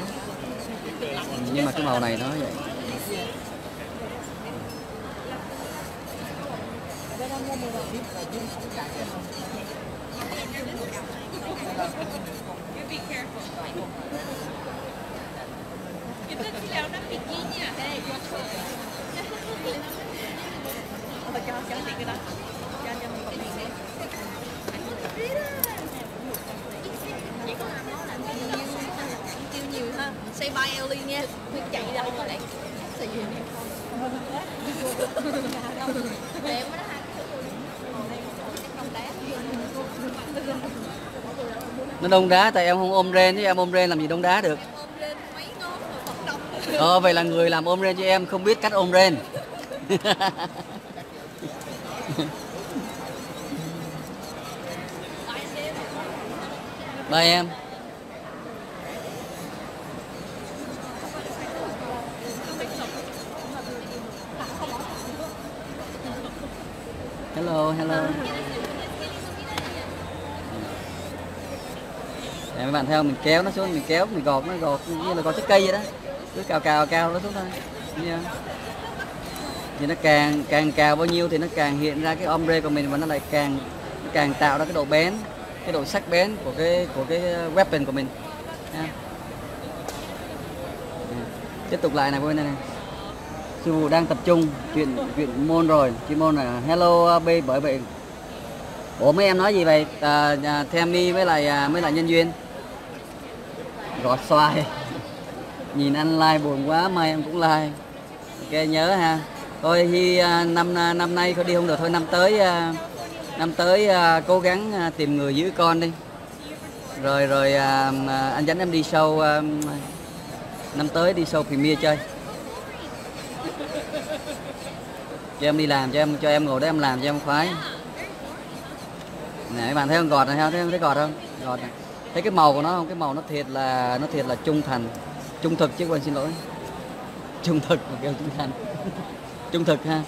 nhưng mà cái màu này nó vậy. Say bye Ellie nha, mình chạy ra không có lại. Say gì em không? Đẹp quá đó ha. Nó đông đá tại em không ôm Ren chứ em ôm Ren làm gì đông đá được. Vậy là người làm ôm Ren cho em không biết cách ôm Ren. Bye em. Hello. Để mấy bạn theo mình kéo nó xuống, mình kéo, mình gọt nó, như là gọt trái cây vậy đó. Cứ cào nó xuống thôi. Thì nó càng cào bao nhiêu thì nó càng hiện ra cái ombre của mình và nó lại càng tạo ra cái độ bén, cái độ sắc bén của cái weapon của mình. Nha. Tiếp tục lại này bên này này. Sư phụ đang tập trung chuyện môn rồi, chuyên môn là hello baby, bởi vậy Ủa mấy em nói gì vậy? Tammy với lại Nhân Duyên gọt xoài. Nhìn anh like buồn quá, mai em cũng like. Ok nhớ ha. Thôi năm nay có đi không được thôi, năm tới cố gắng tìm người giữ con đi. Rồi anh dẫn em đi show, năm tới đi show premiere chơi. Cho em đi làm, cho em ngồi đó em làm cho em khoái. Nè các bạn thấy con gọt này không? Thấy gọt không? Gọt này. Thấy cái màu của nó không? Cái màu nó thiệt là trung thành, trung thực chứ, quên xin lỗi. Trung thực mà kêu trung thành. Trung thực ha.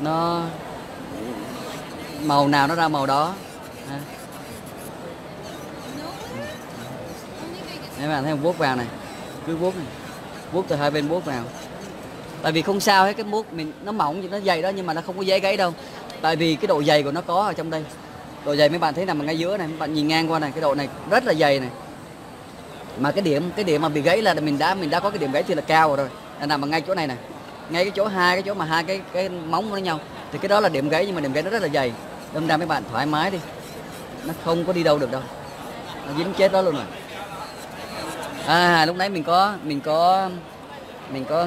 Nó màu nào nó ra màu đó. Ha. Các bạn thấy không, vuốt vào này, cứ vuốt này. Vuốt từ hai bên vuốt vào. Tại vì không sao hết, cái vuốt mình nó mỏng, nó dày đó nhưng mà nó không có dễ gãy đâu. Tại vì cái độ dày của nó có ở trong đây. Độ dày mấy bạn thấy nằm ngay giữa này, mấy bạn nhìn ngang qua này, cái độ này rất là dày này. Mà cái điểm mà bị gãy là mình đã có cái điểm gãy thì là cao rồi. Là nằm ngay chỗ này này. Ngay cái chỗ hai cái móng với nhau. Thì cái đó là điểm gãy, nhưng mà điểm gãy nó rất là dày. Đâm ra mấy bạn thoải mái đi. Nó không có đi đâu được đâu. Nó dính chết đó luôn rồi. À lúc nãy mình có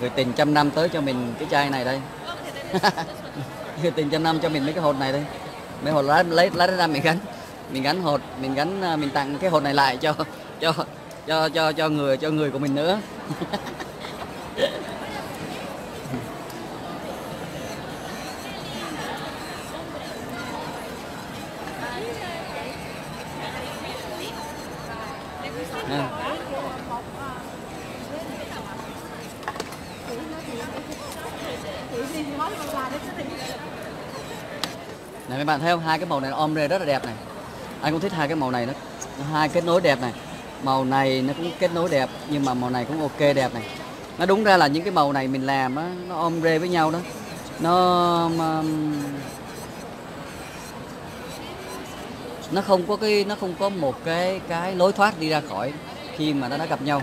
người tình trăm năm tới cho mình cái chai này đây. Người tình trăm năm cho mình mấy cái hột này đây. Mấy hột lấy ra mình gắn hột, mình tặng cái hột này lại cho người của mình nữa. Này mấy bạn thấy không, hai cái màu này ombre rất là đẹp này. Anh cũng thích hai cái màu này, nó hai kết nối đẹp này. Màu này nó cũng kết nối đẹp, nhưng mà màu này cũng ok đẹp này. Nó đúng ra là những cái màu này mình làm á, nó ombre với nhau đó. Nó không có cái, nó không có một cái lối thoát đi ra khỏi khi mà nó đã gặp nhau.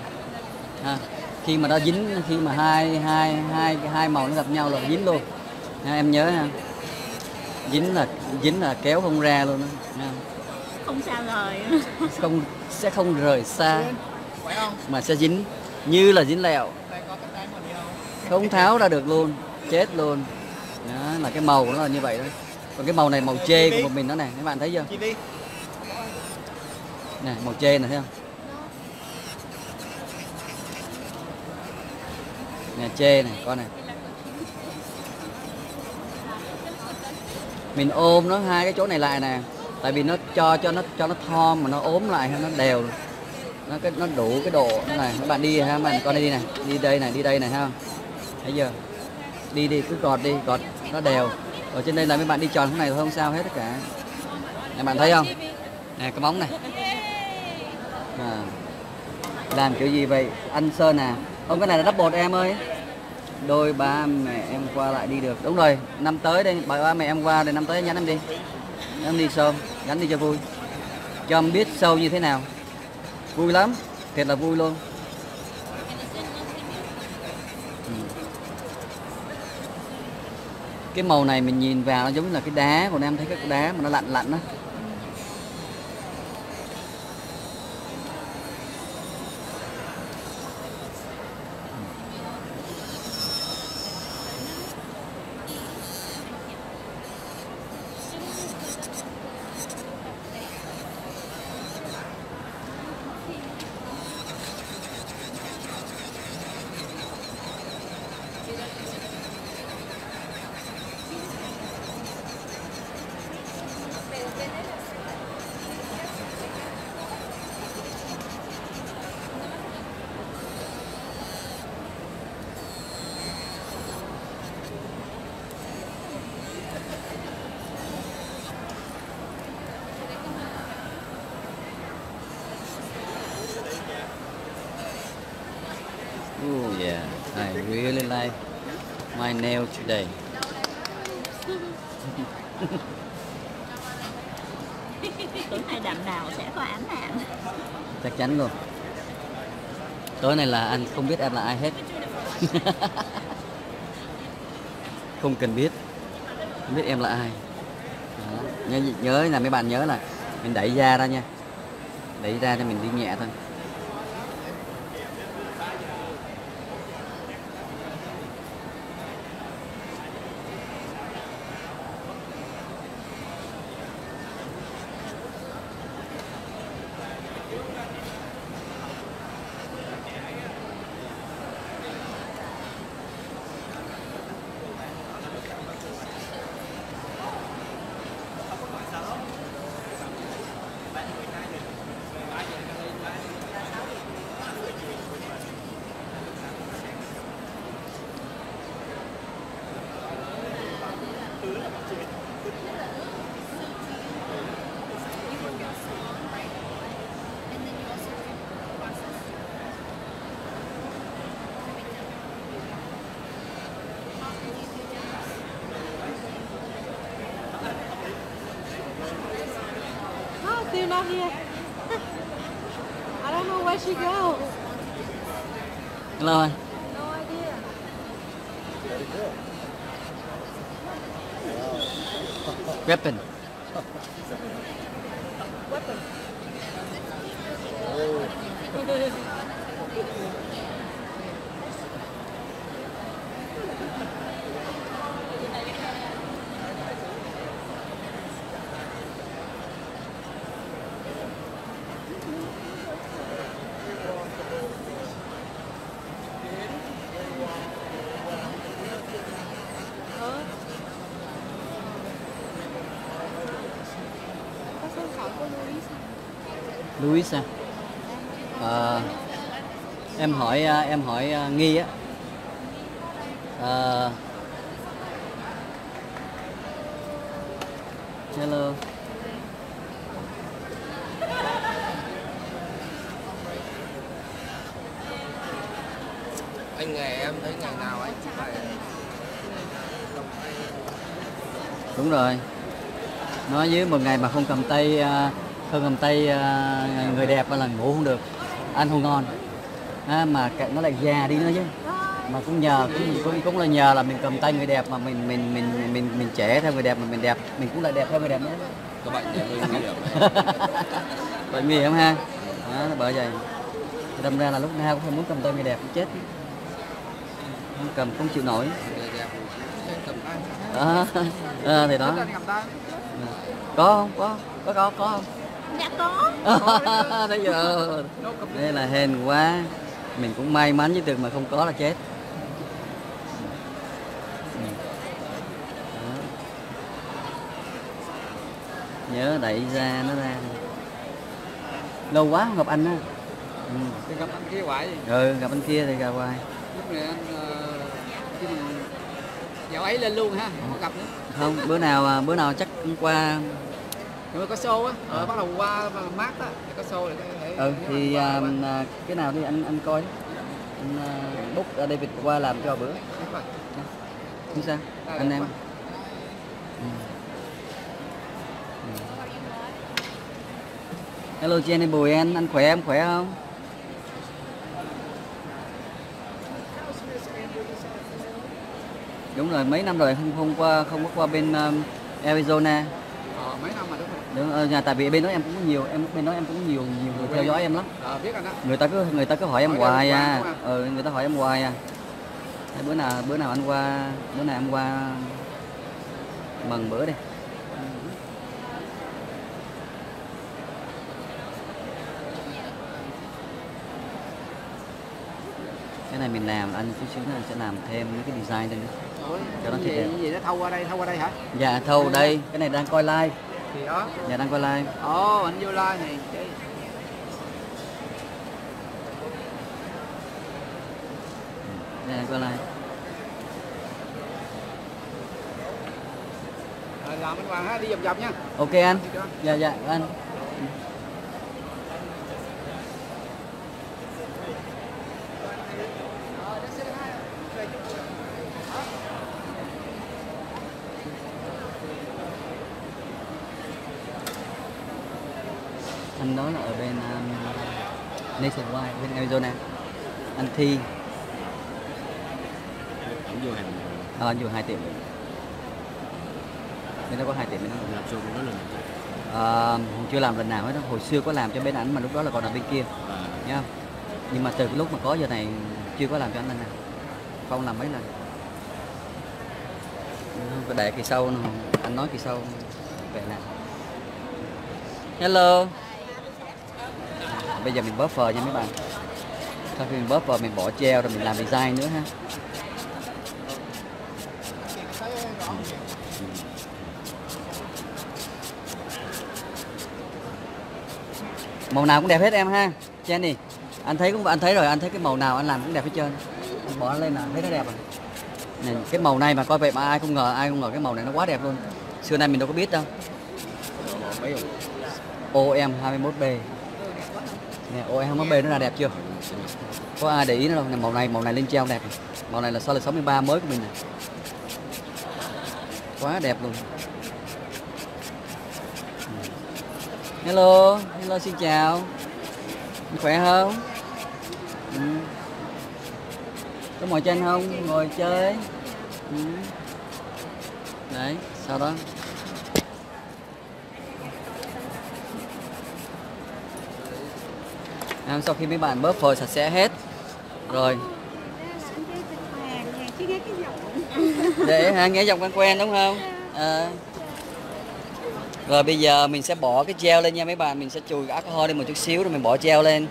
À, khi mà nó dính, khi mà hai màu nó gặp nhau là dính luôn. À, em nhớ ha. Dính là kéo không ra luôn đó. À. Không xa rời. Không, sẽ không rời xa. Mà sẽ dính như là dính lẹo. Không tháo ra được luôn, chết luôn. Đó là cái màu của nó là như vậy đó. Còn cái màu này màu chê của mình đó nè, các bạn thấy chưa? Nè, màu chê này thấy không? Nè chê này, con này. Mình ôm nó hai cái chỗ này lại nè. Tại vì nó cho nó thon mà nó ốm lại ha, nó đều. Nó đủ cái độ này. Các bạn đi ha, bạn con đi này, đi đây này ha. Thấy chưa? Đi cứ gọt đi, gọt nó đều. Ở trên đây là mấy bạn đi tròn thế này thôi không sao hết tất cả. Các bạn thấy không? Nè cái bóng này. À. Làm kiểu gì vậy? Anh Sơn à. Không cái này là đắp bột em ơi. Đôi ba mẹ em qua lại đi được. Đúng rồi, năm tới đây, ba mẹ em qua rồi năm tới nhắn em đi. Em đi show, gánh đi cho vui. Cho em biết show như thế nào. Vui lắm, thiệt là vui luôn. Cái màu này mình nhìn vào nó giống như là cái đá, còn em thấy cái đá mà nó lạnh lạnh đó. Nail today. Tối nay đảm bảo sẽ có án mạng. Chắc chắn luôn. Tối nay là anh không biết em là ai hết. Không cần biết. Không biết em là ai. Đó. Nhớ là mấy bạn nhớ là mình đẩy da ra nha, đẩy ra cho mình đi nhẹ thôi. Hello. No idea. Very good. Wow. Weapon. Weapon. Luis à, em hỏi Nghi á, hello, anh nghề em thấy ngày nào ấy phải... Đúng rồi, nói với một ngày mà không cầm tay người đẹp là ngủ không được, ăn không ngon à, mà nó lại già đi nữa chứ. Mà cũng nhờ cũng là nhờ là mình cầm tay người đẹp mà mình trẻ theo người đẹp, mà mình đẹp mình cũng lại đẹp theo người đẹp nữa. Các bạn trẻ hơn bệnh nguy hiểm ha. Đó, bởi vậy đâm ra là lúc nào cũng không muốn cầm tay người đẹp cũng chết, không cầm không chịu nổi. Đó. À, thì đó có không có không? Dạ có. Đấy giờ. Đây là hên quá. Mình cũng may mắn với được mà không có là chết. Đó. Nhớ đẩy ra nó ra. Lâu quá không gặp anh á. Ừ. Gặp anh kia hoài gì? Ừ, gặp anh kia thì gặp hoài. Lúc này anh dạo ấy lên luôn ha, không gặp nữa. Không, bữa nào chắc qua. Nếu có show á, bắt đầu qua mát á, có show thì có thể... Ừ, thì cái nào thì anh coi đi. Anh book David qua làm cho bữa. Không sao, anh em. Hello Jenny Bùi, anh khỏe, em khỏe không? Đúng rồi, mấy năm rồi không có qua bên Arizona. Mấy năm mà đúng nhà, tại vì bên đó em cũng nhiều nhiều người theo dõi em lắm. Biết anh đó. Người ta cứ hỏi em hoài à. Ừ, người ta hỏi em hoài à. Thế bữa nào anh qua, mừng bữa đi. Cái này mình làm anh chút xíu nữa sẽ làm thêm mấy cái design lên nữa. Ủa, cho nó thiệt đẹp. Cái gì đó thâu qua đây hả? Dạ thâu đây, cái này đang coi live. Thì đó. Dạ đang coi live. Ồ, anh vô live này. Đây đang coi live. Rồi làm anh Hoàng ha, đi vòng nha. Ok anh. Dạ anh. Anh đó là ở bên Nationwide, bên Arizona. Anh Thi anh vừa 2 tiệm Bên đó có 2 tiệm bên đó. Mình làm show bên đó lần nào? Chưa làm lần nào hết đó. Hồi xưa có làm cho bên ảnh mà lúc đó là còn ở bên kia. Nhá. Nhưng mà từ cái lúc mà có giờ này chưa có làm cho anh lần nào. Phong làm mấy lần. Có đợi kỳ sau, anh nói kỳ sau về nè. Hello. Bây giờ mình buffer nha mấy bạn. Sau khi mình buffer mình bỏ treo rồi mình làm design nữa ha. Màu nào cũng đẹp hết em ha, Jenny. Anh thấy cũng, anh thấy rồi, anh thấy cái màu nào anh làm cũng đẹp hết trơn. Anh bỏ nó lên là thấy nó đẹp rồi. Này, cái màu này mà coi vậy mà ai không ngờ cái màu này nó quá đẹp luôn. Xưa nay mình đâu có biết đâu. OM-21B. Nè, OM-21B nó là đẹp chưa? Có ai để ý nó đâu, nè, màu này lên treo đẹp. Màu này là size 63 mới của mình nè. Quá đẹp luôn. Hello, hello, xin chào. Khỏe không? Có ngồi trên không? Ngồi chơi. Đấy, sau đó. Sau khi mấy bạn bớt phơi sạch sẽ hết rồi. Để hả, nghe giọng quen quen đúng không? Rồi bây giờ mình sẽ bỏ cái gel lên nha mấy bạn. Mình sẽ chùi cái alcohol đi một chút xíu rồi mình bỏ gel lên.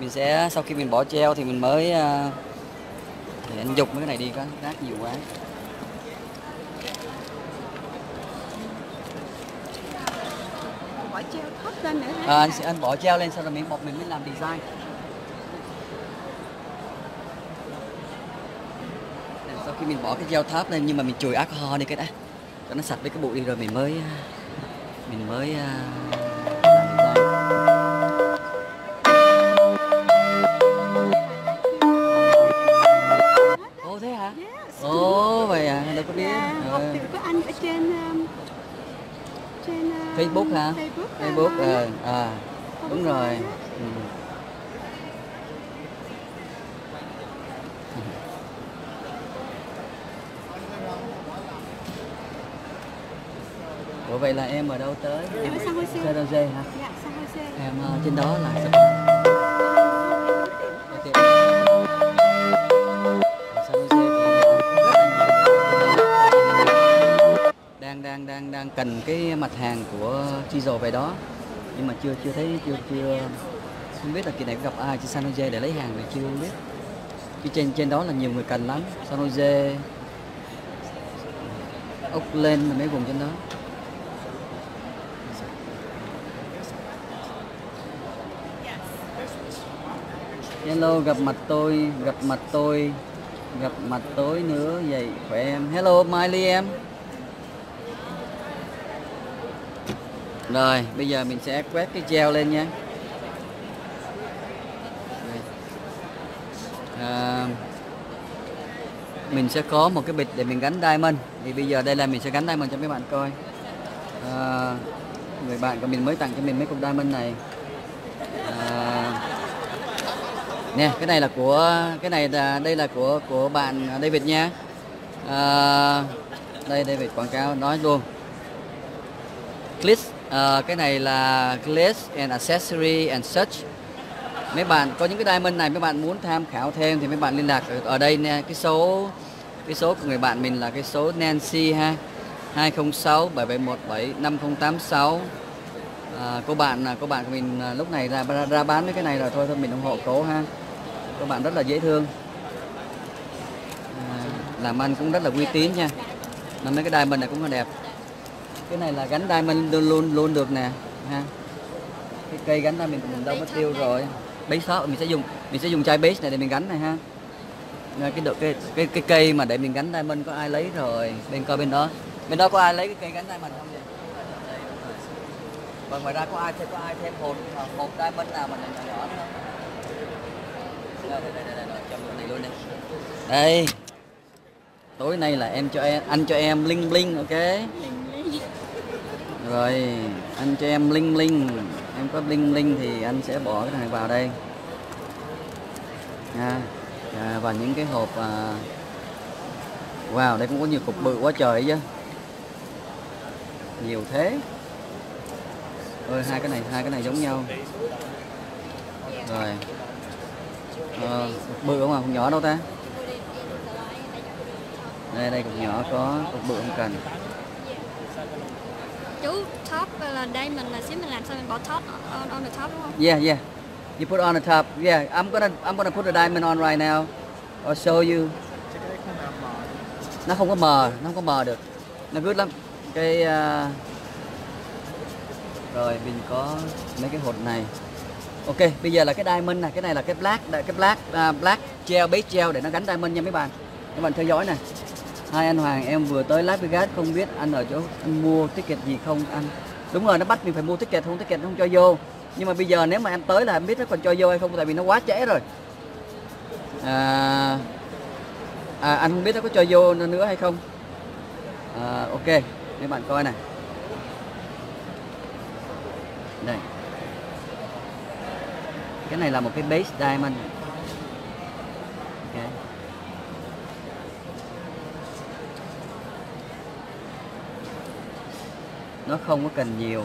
Mình sẽ, sau khi mình bỏ gel thì mình mới để anh dục mấy cái này đi, có rác nhiều quá. Bỏ gel thấp lên nữa. Anh bỏ gel lên xong rồi mình mới làm design. Sau khi mình bỏ cái gel thấp lên nhưng mà mình chùi alcohol đi cái đã, cho nó sạch với cái bụi đi rồi mình mới làm design. Ồ, vậy à, đâu có biết. Học từ các anh ở trên Facebook hả? Facebook, đúng rồi. Ủa vậy là em ở đâu tới? Em ở San Jose. San Jose hả? Dạ, San Jose. Em trên đó là đang cần cái mặt hàng của chi dầu về đó nhưng mà chưa thấy không biết là kỳ này có gặp ai trên San Jose để lấy hàng này chưa biết. Chứ trên đó là nhiều người cần lắm. San Jose, Oakland là mấy vùng trên đó. Hello, gặp mặt tôi nữa vậy, khỏe em. Hello Miley em. Rồi, bây giờ mình sẽ quét cái gel lên nha. Mình sẽ có một cái bịch để mình gắn diamond. Thì bây giờ đây là mình sẽ gắn diamond cho mấy bạn coi. Người bạn của mình mới tặng cho mình mấy cục diamond này. Nè, cái này là của, cái này là, đây là của bạn David nha. Đây David quảng cáo nói luôn. Clips. Cái này là Glass and Accessory and Such. Mấy bạn có những cái diamond này, mấy bạn muốn tham khảo thêm thì mấy bạn liên lạc ở đây nè. Cái số của người bạn mình là cái số Nancy ha, 206 771 7586. Cô bạn của mình lúc này ra bán với cái này rồi, thôi mình ủng hộ cô ha. Cô bạn rất là dễ thương, làm ăn cũng rất là uy tín nha. Nên mấy cái diamond này cũng là đẹp. Cái này là gắn diamond luôn được nè ha. Cái cây gắn ra mình đâu mất tiêu rồi. Base shop mình sẽ dùng chai base này để mình gắn này ha. Cái cây mà để mình gắn diamond có ai lấy rồi? Bên coi bên đó. Bên đó có ai lấy cái cây gắn diamond không vậy? Và ngoài ra có ai thêm hộp diamond nào mà nhỏ nhỏ không? Đây cho mượn này luôn đây. Đây. Tối nay là em cho em, anh cho em bling bling, ok. Rồi, anh cho em bling bling. Em có bling bling thì anh sẽ bỏ cái này vào đây nha. Và những cái hộp wow, đây cũng có nhiều cục bự quá trời chứ. nhiều thế. Ôi, hai cái này giống nhau. Rồi. Bự không à, cục nhỏ đâu ta? Đây, đây cục nhỏ có, cục bự không cần. Chú, top là đây mình là xíu mình làm sao mình bỏ top on the top đúng không? Yeah, yeah. You put on the top. Yeah, I'm gonna put the diamond on right now. I'll show you. Nó không có mờ, nó không có mờ được. Nó good lắm. Cái rồi mình có mấy cái hột này. Ok, bây giờ là cái diamond này, cái này là cái black gel, base gel để nó gắn diamond nha mấy bạn. Các bạn theo dõi nè. Hai anh Hoàng, em vừa tới Las Vegas, không biết anh ở chỗ anh mua ticket gì không anh? Đúng rồi, nó bắt mình phải mua ticket không cho vô. Nhưng mà bây giờ nếu mà anh tới là em biết nó còn cho vô hay không, tại vì nó quá trễ rồi. Anh không biết nó có cho vô nữa hay không. Ok, mấy bạn coi này. Đây. Cái này là một cái base diamond. Okay. Nó không có cần nhiều.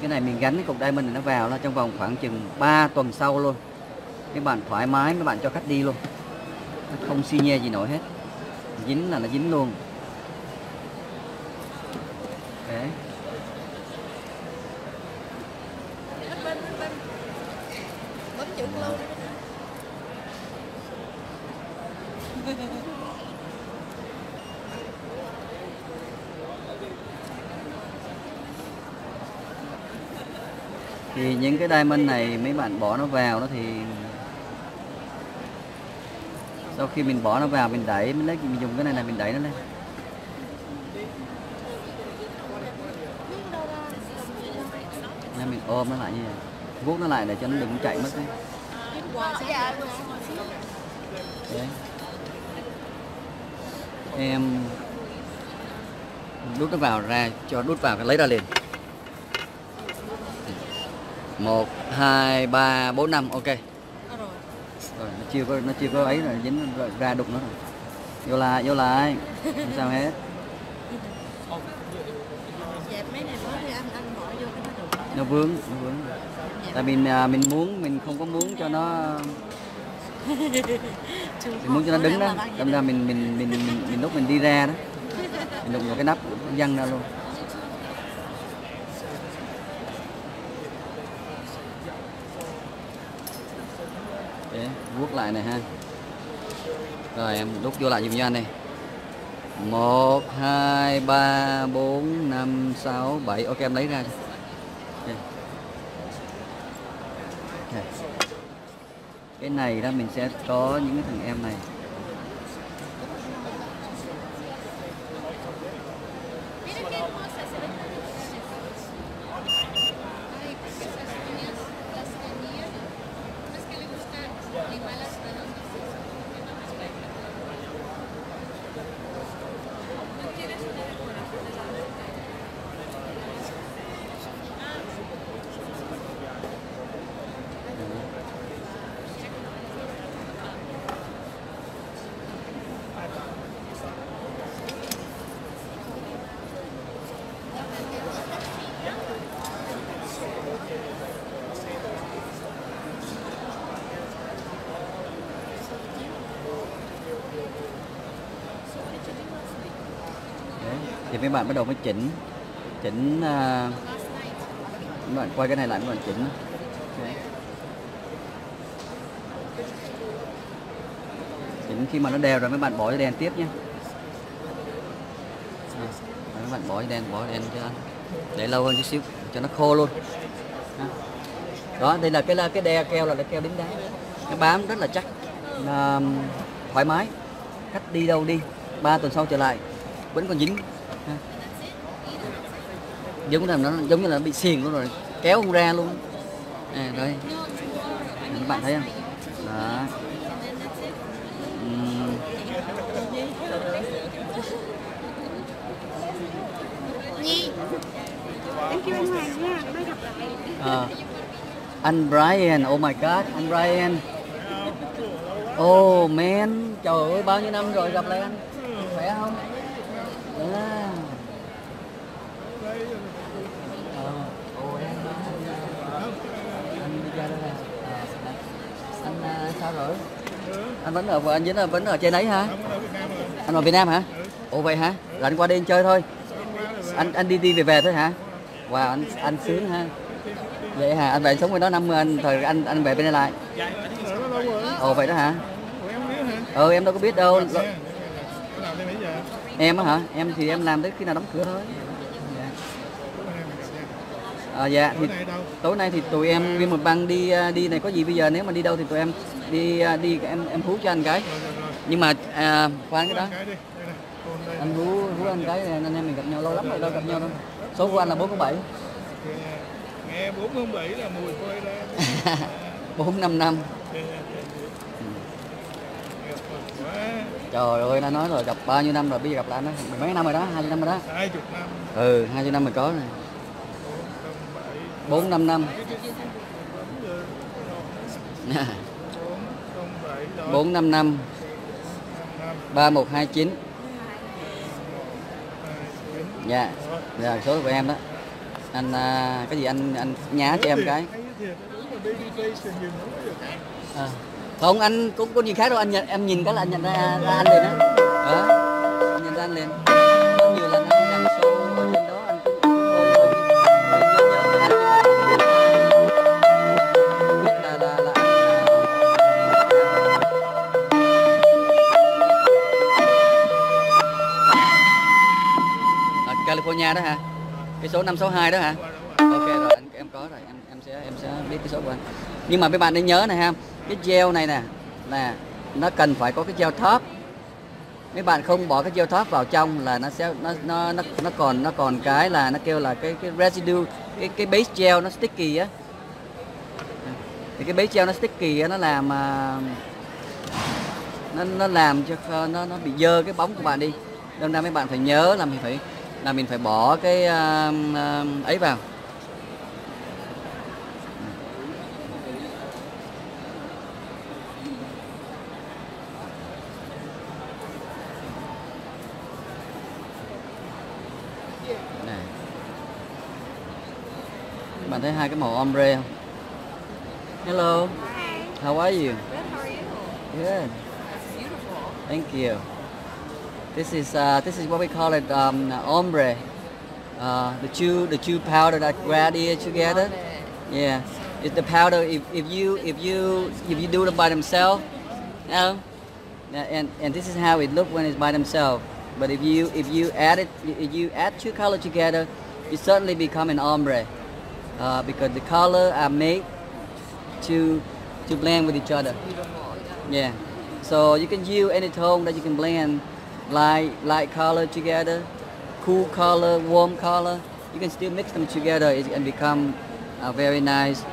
Cái này mình gắn cái cục diamond này nó vào là trong vòng khoảng chừng 3 tuần sau luôn. Các bạn thoải mái, các bạn cho khách đi luôn. Nó không xi nhê gì nổi hết. Dính là nó dính luôn. Okay. Thì những cái diamond này mấy bạn bỏ nó vào đó thì sau khi mình bỏ nó vào mình đẩy, mình lấy, mình dùng cái này là mình đẩy nó lên. Nên mình ôm nó lại như vậy, vuốt nó lại để cho nó đừng chạy mất đấy. Đấy. Em đút nó vào ra, cho đút vào lấy ra liền. 1, 2, 3, 4, 5, ok. Rồi, nó chưa có ấy rồi, dính ra đục nó rồi. Vô lại, không sao hết. Nó vướng. Tại mình không muốn cho nó đứng đó, đâm ra mình lúc mình đi ra đó, mình đụng vào cái nắp văng ra luôn. Để vuốt lại này ha. Rồi em đút vô lại dùm cho anh đi. 1, 2, 3, 4, 5, 6, 7. Ok em lấy ra. Okay. Cái này đó mình sẽ có những cái thằng em này. Mấy bạn bắt đầu mới chỉnh mấy bạn quay cái này lại, mấy bạn chỉnh. Okay. Chỉnh khi mà nó đều rồi mấy bạn bỏ cái đèn tiếp nhé. Mấy bạn bỏ cái đèn cho anh, để lâu hơn chút xíu cho nó khô luôn. Đó, đây là cái đe keo, là keo đính đá, nó bám rất là chắc, thoải mái. Khách đi đâu đi, 3 tuần sau trở lại vẫn còn dính. Giống như là bị xiềng luôn rồi, kéo không ra luôn. À, đây, các bạn thấy không? Đó. Anh Brian, oh my god, anh Brian. Ồ, men, trời ơi, bao nhiêu năm rồi gặp lại anh. Khỏe không? À. Anh sao rồi? Anh vẫn ở trên đấy hả? Anh ở Việt Nam hả? Ồ vậy hả? Là anh qua đây anh chơi thôi. Anh đi về thôi hả? Wow, anh sướng ha. Vậy hả? Anh về sống với nó năm thời anh về bên đây lại. Ồ vậy đó hả? Ừ em đâu có biết đâu. Em á hả? Em thì em làm tới khi nào đóng cửa thôi. Dạ thì tối nay thì tụi em viên một băng đi này, có gì bây giờ nếu mà đi đâu thì tụi em đi em hú cho anh cái. Nhưng mà khoan cái đó. Anh hú anh cái này, anh em mình gặp nhau lâu lắm rồi đâu gặp nhau đâu. Số của anh là 47. Nghe 47 là mùi phơi ra. 455. Trời ơi, nó nói rồi gặp bao nhiêu năm rồi, bây giờ gặp lại nó mấy năm rồi đó, 20 năm rồi đó. 20 năm. Ừ, 20 năm mình có rồi. 4-5 năm. 4-5 năm. 3129. Dạ. Dạ số của em đó. Anh cái gì anh nhá cho em cái. À. Không, anh cũng có gì khác đâu, anh nhận, em nhìn cái là anh nhận ra anh liền á. Đó. Anh nhận ra anh liền. Có nhiều lần anh đăng số ở trên đó anh cũng nhớ anh, nhưng mà biết là anh ở California đó hả? Cái số 562 đó hả? Ok rồi, em có rồi, em sẽ biết cái số của anh. Nhưng mà mấy bạn nên nhớ này ha. Cái gel này nè, nó cần phải có cái gel top. Mấy bạn không bỏ cái gel top vào trong là nó sẽ nó còn cái là nó kêu là cái residue, cái base gel nó sticky á. Thì cái base gel nó sticky á, nó làm nó làm cho nó bị dơ cái bóng của bạn đi. Nên ra mấy bạn phải nhớ là mình phải bỏ cái ấy vào. Bạn thấy hai cái màu ombre không? Hello. Hi. How are you? Good. How are you? Good. That's beautiful. Thank you. This is what we call it ombre. The two powder that gradiate together. Yeah. It's the powder if you do it by themselves. No. And this is how it looks when it's by themselves. But if you add two colors together, you certainly become an ombre. Because the color are made to blend with each other. Yeah. So you can use any tone that you can blend, light color together, cool color, warm color. You can still mix them together and become a very nice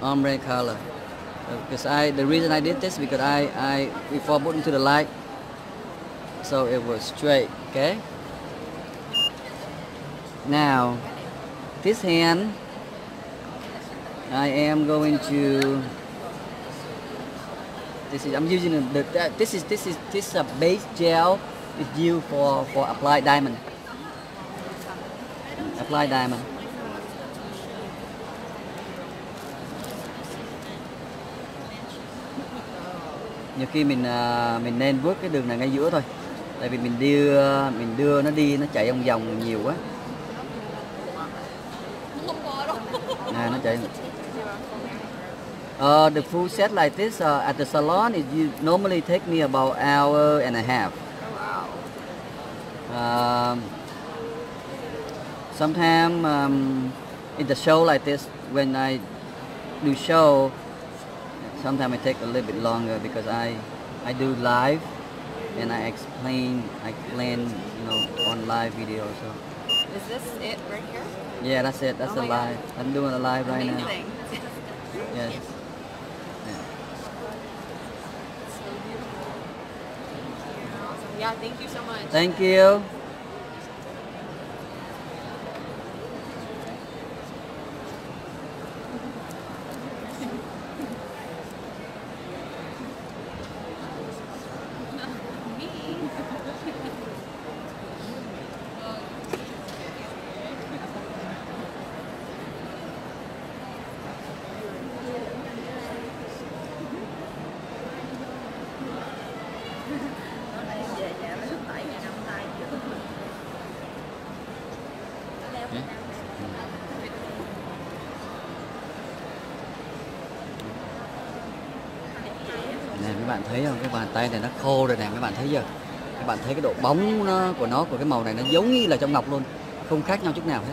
ombre color. Because the reason I did this because before I put into the light, so it was straight. Okay. Now. This hand, I am going to. This is a base gel. It's used for applied diamond. Applied diamond. Nhiều khi mình nên vớt cái đường này ngay giữa thôi, tại vì mình đưa nó đi nó chạy vòng vòng nhiều quá. The full set like this at the salon, it normally take me about an hour and a half. Wow. Sometimes in the show like this, when I do show, sometimes it take a little bit longer because I do live and I explain you know on live video. So. Is this it right here? Yeah, that's it. That's a live. God. I'm doing a live right now. Yes. Yeah, thank you so much. Thank you. các bạn thấy không, cái bàn tay này nó khô rồi này, các bạn thấy chưa, các bạn thấy cái độ bóng nó, của cái màu này nó giống như là trong ngọc luôn, không khác nhau chút nào hết.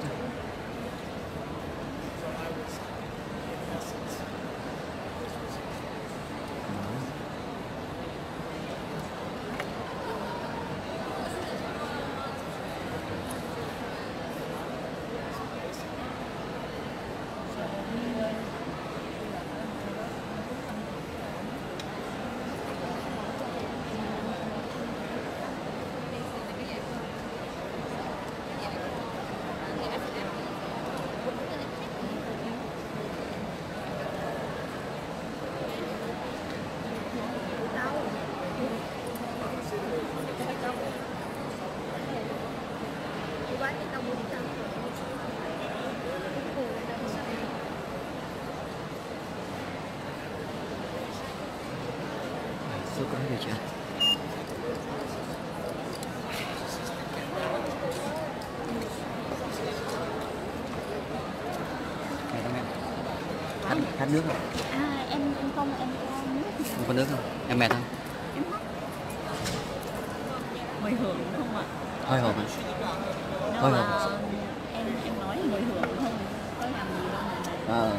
Nước à, em không, em có nước. Không có nước không? Em mệt không? Em không. Mời hưởng không ạ? Hơi hưởng ạ. Hơi hưởng. Em nói mời hưởng không? Có làm gì đâu mà.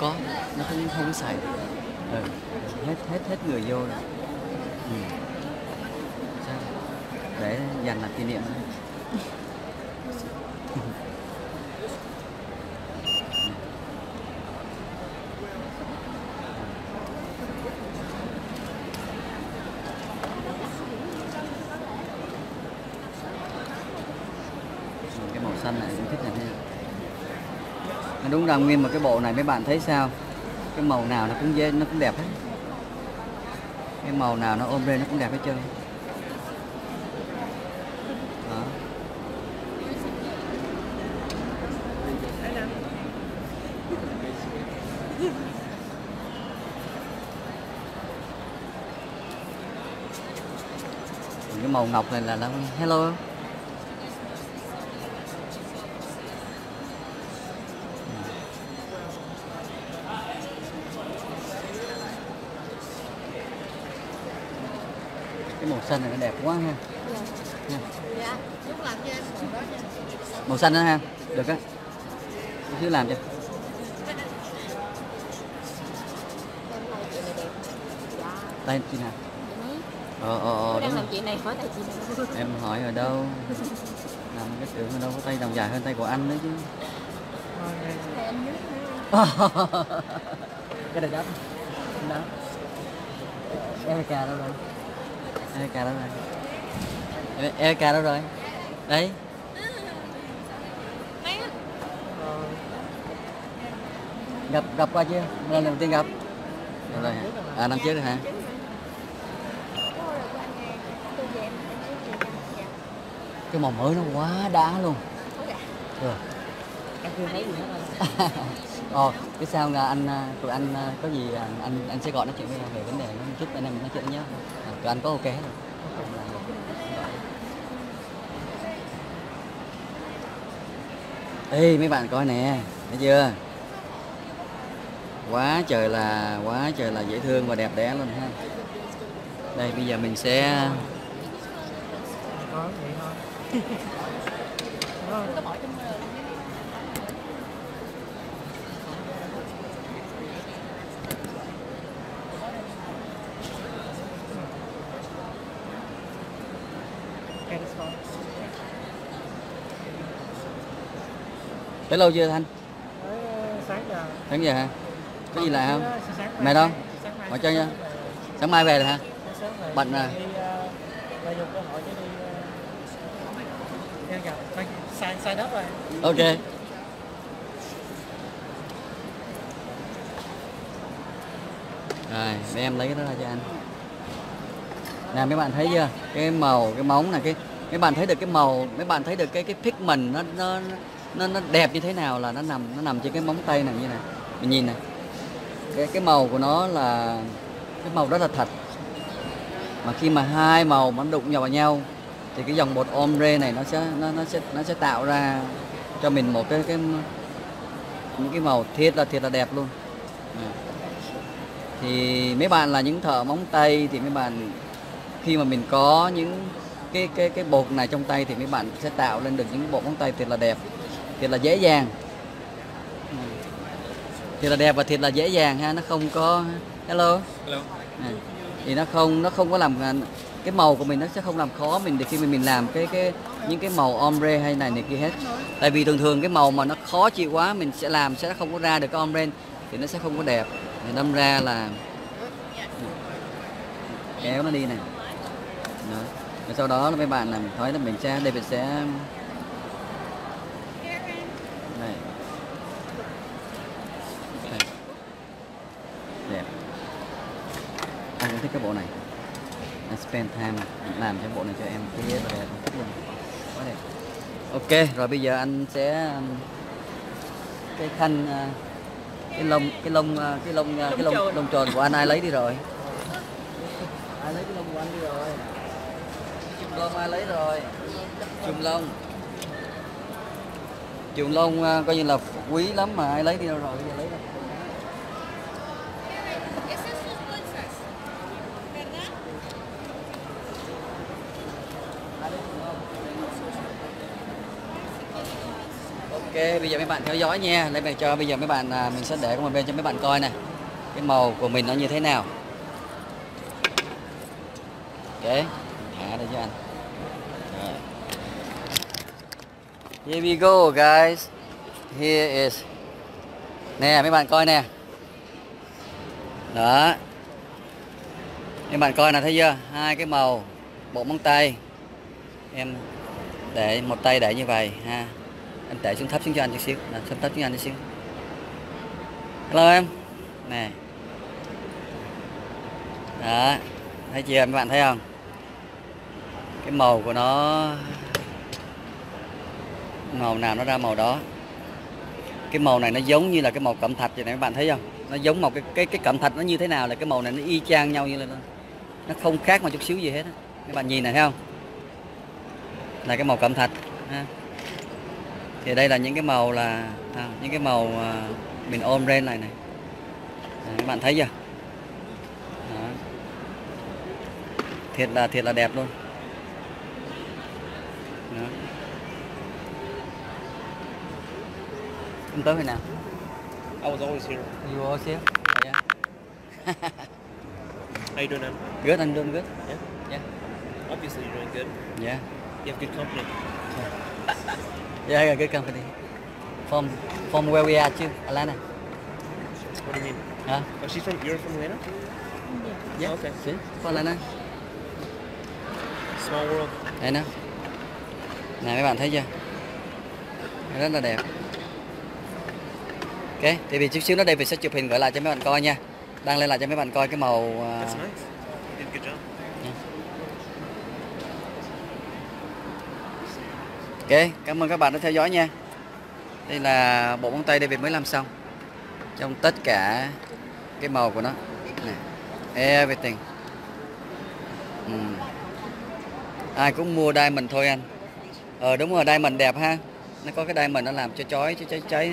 Có, nó không có xài. Ừ. Hết người vô rồi. Ừ. Sao? Để dành làm kỷ niệm thôi. Cái màu xanh này cũng thích này nha. Đúng là nguyên một cái bộ này, mấy bạn thấy sao, cái màu nào nó cũng dễ, nó cũng đẹp hết, cái màu nào nó ôm lên nó cũng đẹp hết trơn. Cái màu ngọc này là nó hello. Màu xanh này nó đẹp quá ha. Dạ. Màu xanh đó ha, được á. Chứ làm cho. Tay chị nào? Đang làm chị này, hỏi tay chị nào? Em hỏi ở đâu? Làm cái tưởng ở đâu có tay đồng dài hơn tay của anh đấy chứ. Cái này đắp. Đắp. Eka đâu rồi? Eka đâu rồi? Eka đâu rồi? Đấy. Gặp qua chưa? Lần đầu tiên gặp. Đâu rồi hả? À năm trước rồi hả? Cái màu mới nó quá đã luôn. Rồi. Em chưa thấy gì hết rồi. Cái sao là tụi anh có gì anh sẽ gọi nói chuyện với em về vấn đề một chút, anh em nói chuyện nhé. Tụi anh có ok rồi. Ê mấy bạn coi nè, thấy chưa? Quá trời là dễ thương và đẹp đẽ luôn ha. Đây bây giờ mình sẽ tới lâu chưa Thanh? Sáng giờ. Sáng giờ hả? Có gì lại không? Mệt không? Ngồi chơi nha. Sáng mai về rồi hả? Bệnh à? Sai đất rồi. Ok. Rồi để em lấy cái đó ra cho anh. Nè mấy bạn thấy chưa? Cái màu, cái móng này, cái mấy bạn thấy được cái màu, mấy bạn thấy được cái pigment nó nó đẹp như thế nào là nó nằm trên cái móng tay này như này. Mình nhìn này, cái màu của nó là cái màu rất là thật, mà khi mà hai màu mà nó đụng vào nhau thì cái dòng bột ombre này nó sẽ tạo ra cho mình một cái những cái màu thiệt là đẹp luôn. Thì mấy bạn là những thợ móng tay thì mấy bạn khi mà mình có những cái bột này trong tay thì mấy bạn sẽ tạo lên được những bộ móng tay thiệt là đẹp, thiệt là dễ dàng, thiệt là đẹp và thiệt là dễ dàng ha. Nó không có hello, hello. À, thì nó không có làm cái màu của mình, nó sẽ không làm khó mình để khi mình làm cái những cái màu ombre hay này kia hết. Tại vì thường thường cái màu mà nó khó chịu quá mình sẽ làm sẽ không có ra được cái ombre thì nó sẽ không có đẹp. Thì đâm ra là kéo nó đi này. Đó. Và sau đó là mấy bạn làm thấy là mình sẽ David sẽ này. Đây. Đẹp. Anh cũng thích cái bộ này. Spend time làm cho bộ này cho em kia và đẹp luôn. Quá đẹp. Ok, rồi bây giờ anh sẽ cái khăn cái lông tròn của anh ai lấy đi rồi. Ai lấy cái lông của anh đi rồi. Chùm lông ai lấy rồi. Chùm lông coi như là quý lắm mà ai lấy đi đâu rồi, bây giờ lấy đâu. Ok, bây giờ mấy bạn theo dõi nha. Lấy về cho bây giờ mấy bạn mình sẽ để một bên cho mấy bạn coi này. Cái màu của mình nó như thế nào. Ok, hạ đây cho anh. Rồi. Here we go guys. Here is. Nè mấy bạn coi nè. Đó. Mấy bạn coi nè, thấy chưa? Hai cái màu bộ móng tay. Em để một tay để như vậy ha. Anh tệ xuống thấp xuống cho anh chút xíu. Nè, xuống thấp xuống anh chút xíu. Hello em. Nè. Đó. Thấy chưa mấy bạn, thấy không? Cái màu của nó, màu nào nó ra màu đó. Cái màu này nó giống như là cái màu cẩm thạch vậy này, mấy bạn thấy không? Nó giống một cái cẩm thạch nó như thế nào là cái màu này nó y chang nhau như là nó không khác một chút xíu gì hết á. Các bạn nhìn này thấy không? Là cái màu cẩm thạch ha. Thì đây là những cái màu là những cái màu mình ôm ren này này. À, các bạn thấy chưa? Đó. Thiệt là đẹp luôn. Đó. Em tới hồi nào? I was always here. You always here? Oh, yeah. How you doing, man? Good, I'm doing good. Yeah. Yeah. Obviously you're doing good. Yeah. You have good company. Yeah. Yeah, good company. From where we are too, Atlanta. What do you mean? Huh? Oh, you're from Atlanta? Yeah. Oh, okay. See? From Atlanta. Small world. Đây nó. Này mấy bạn thấy chưa? Rất là đẹp. Ok, thì vì chút xíu nó đây mình sẽ chụp hình gửi lại cho mấy bạn coi nha. Đăng lên lại cho mấy bạn coi cái màu. That's nice. You did a good job. Ok, cảm ơn các bạn đã theo dõi nha. Đây là bộ móng tay David mới làm xong. Trong tất cả cái màu của nó này. Everything. Ai cũng mua diamond thôi anh. Đúng rồi, diamond đẹp ha. Nó có cái diamond nó làm cho chói, cho cháy.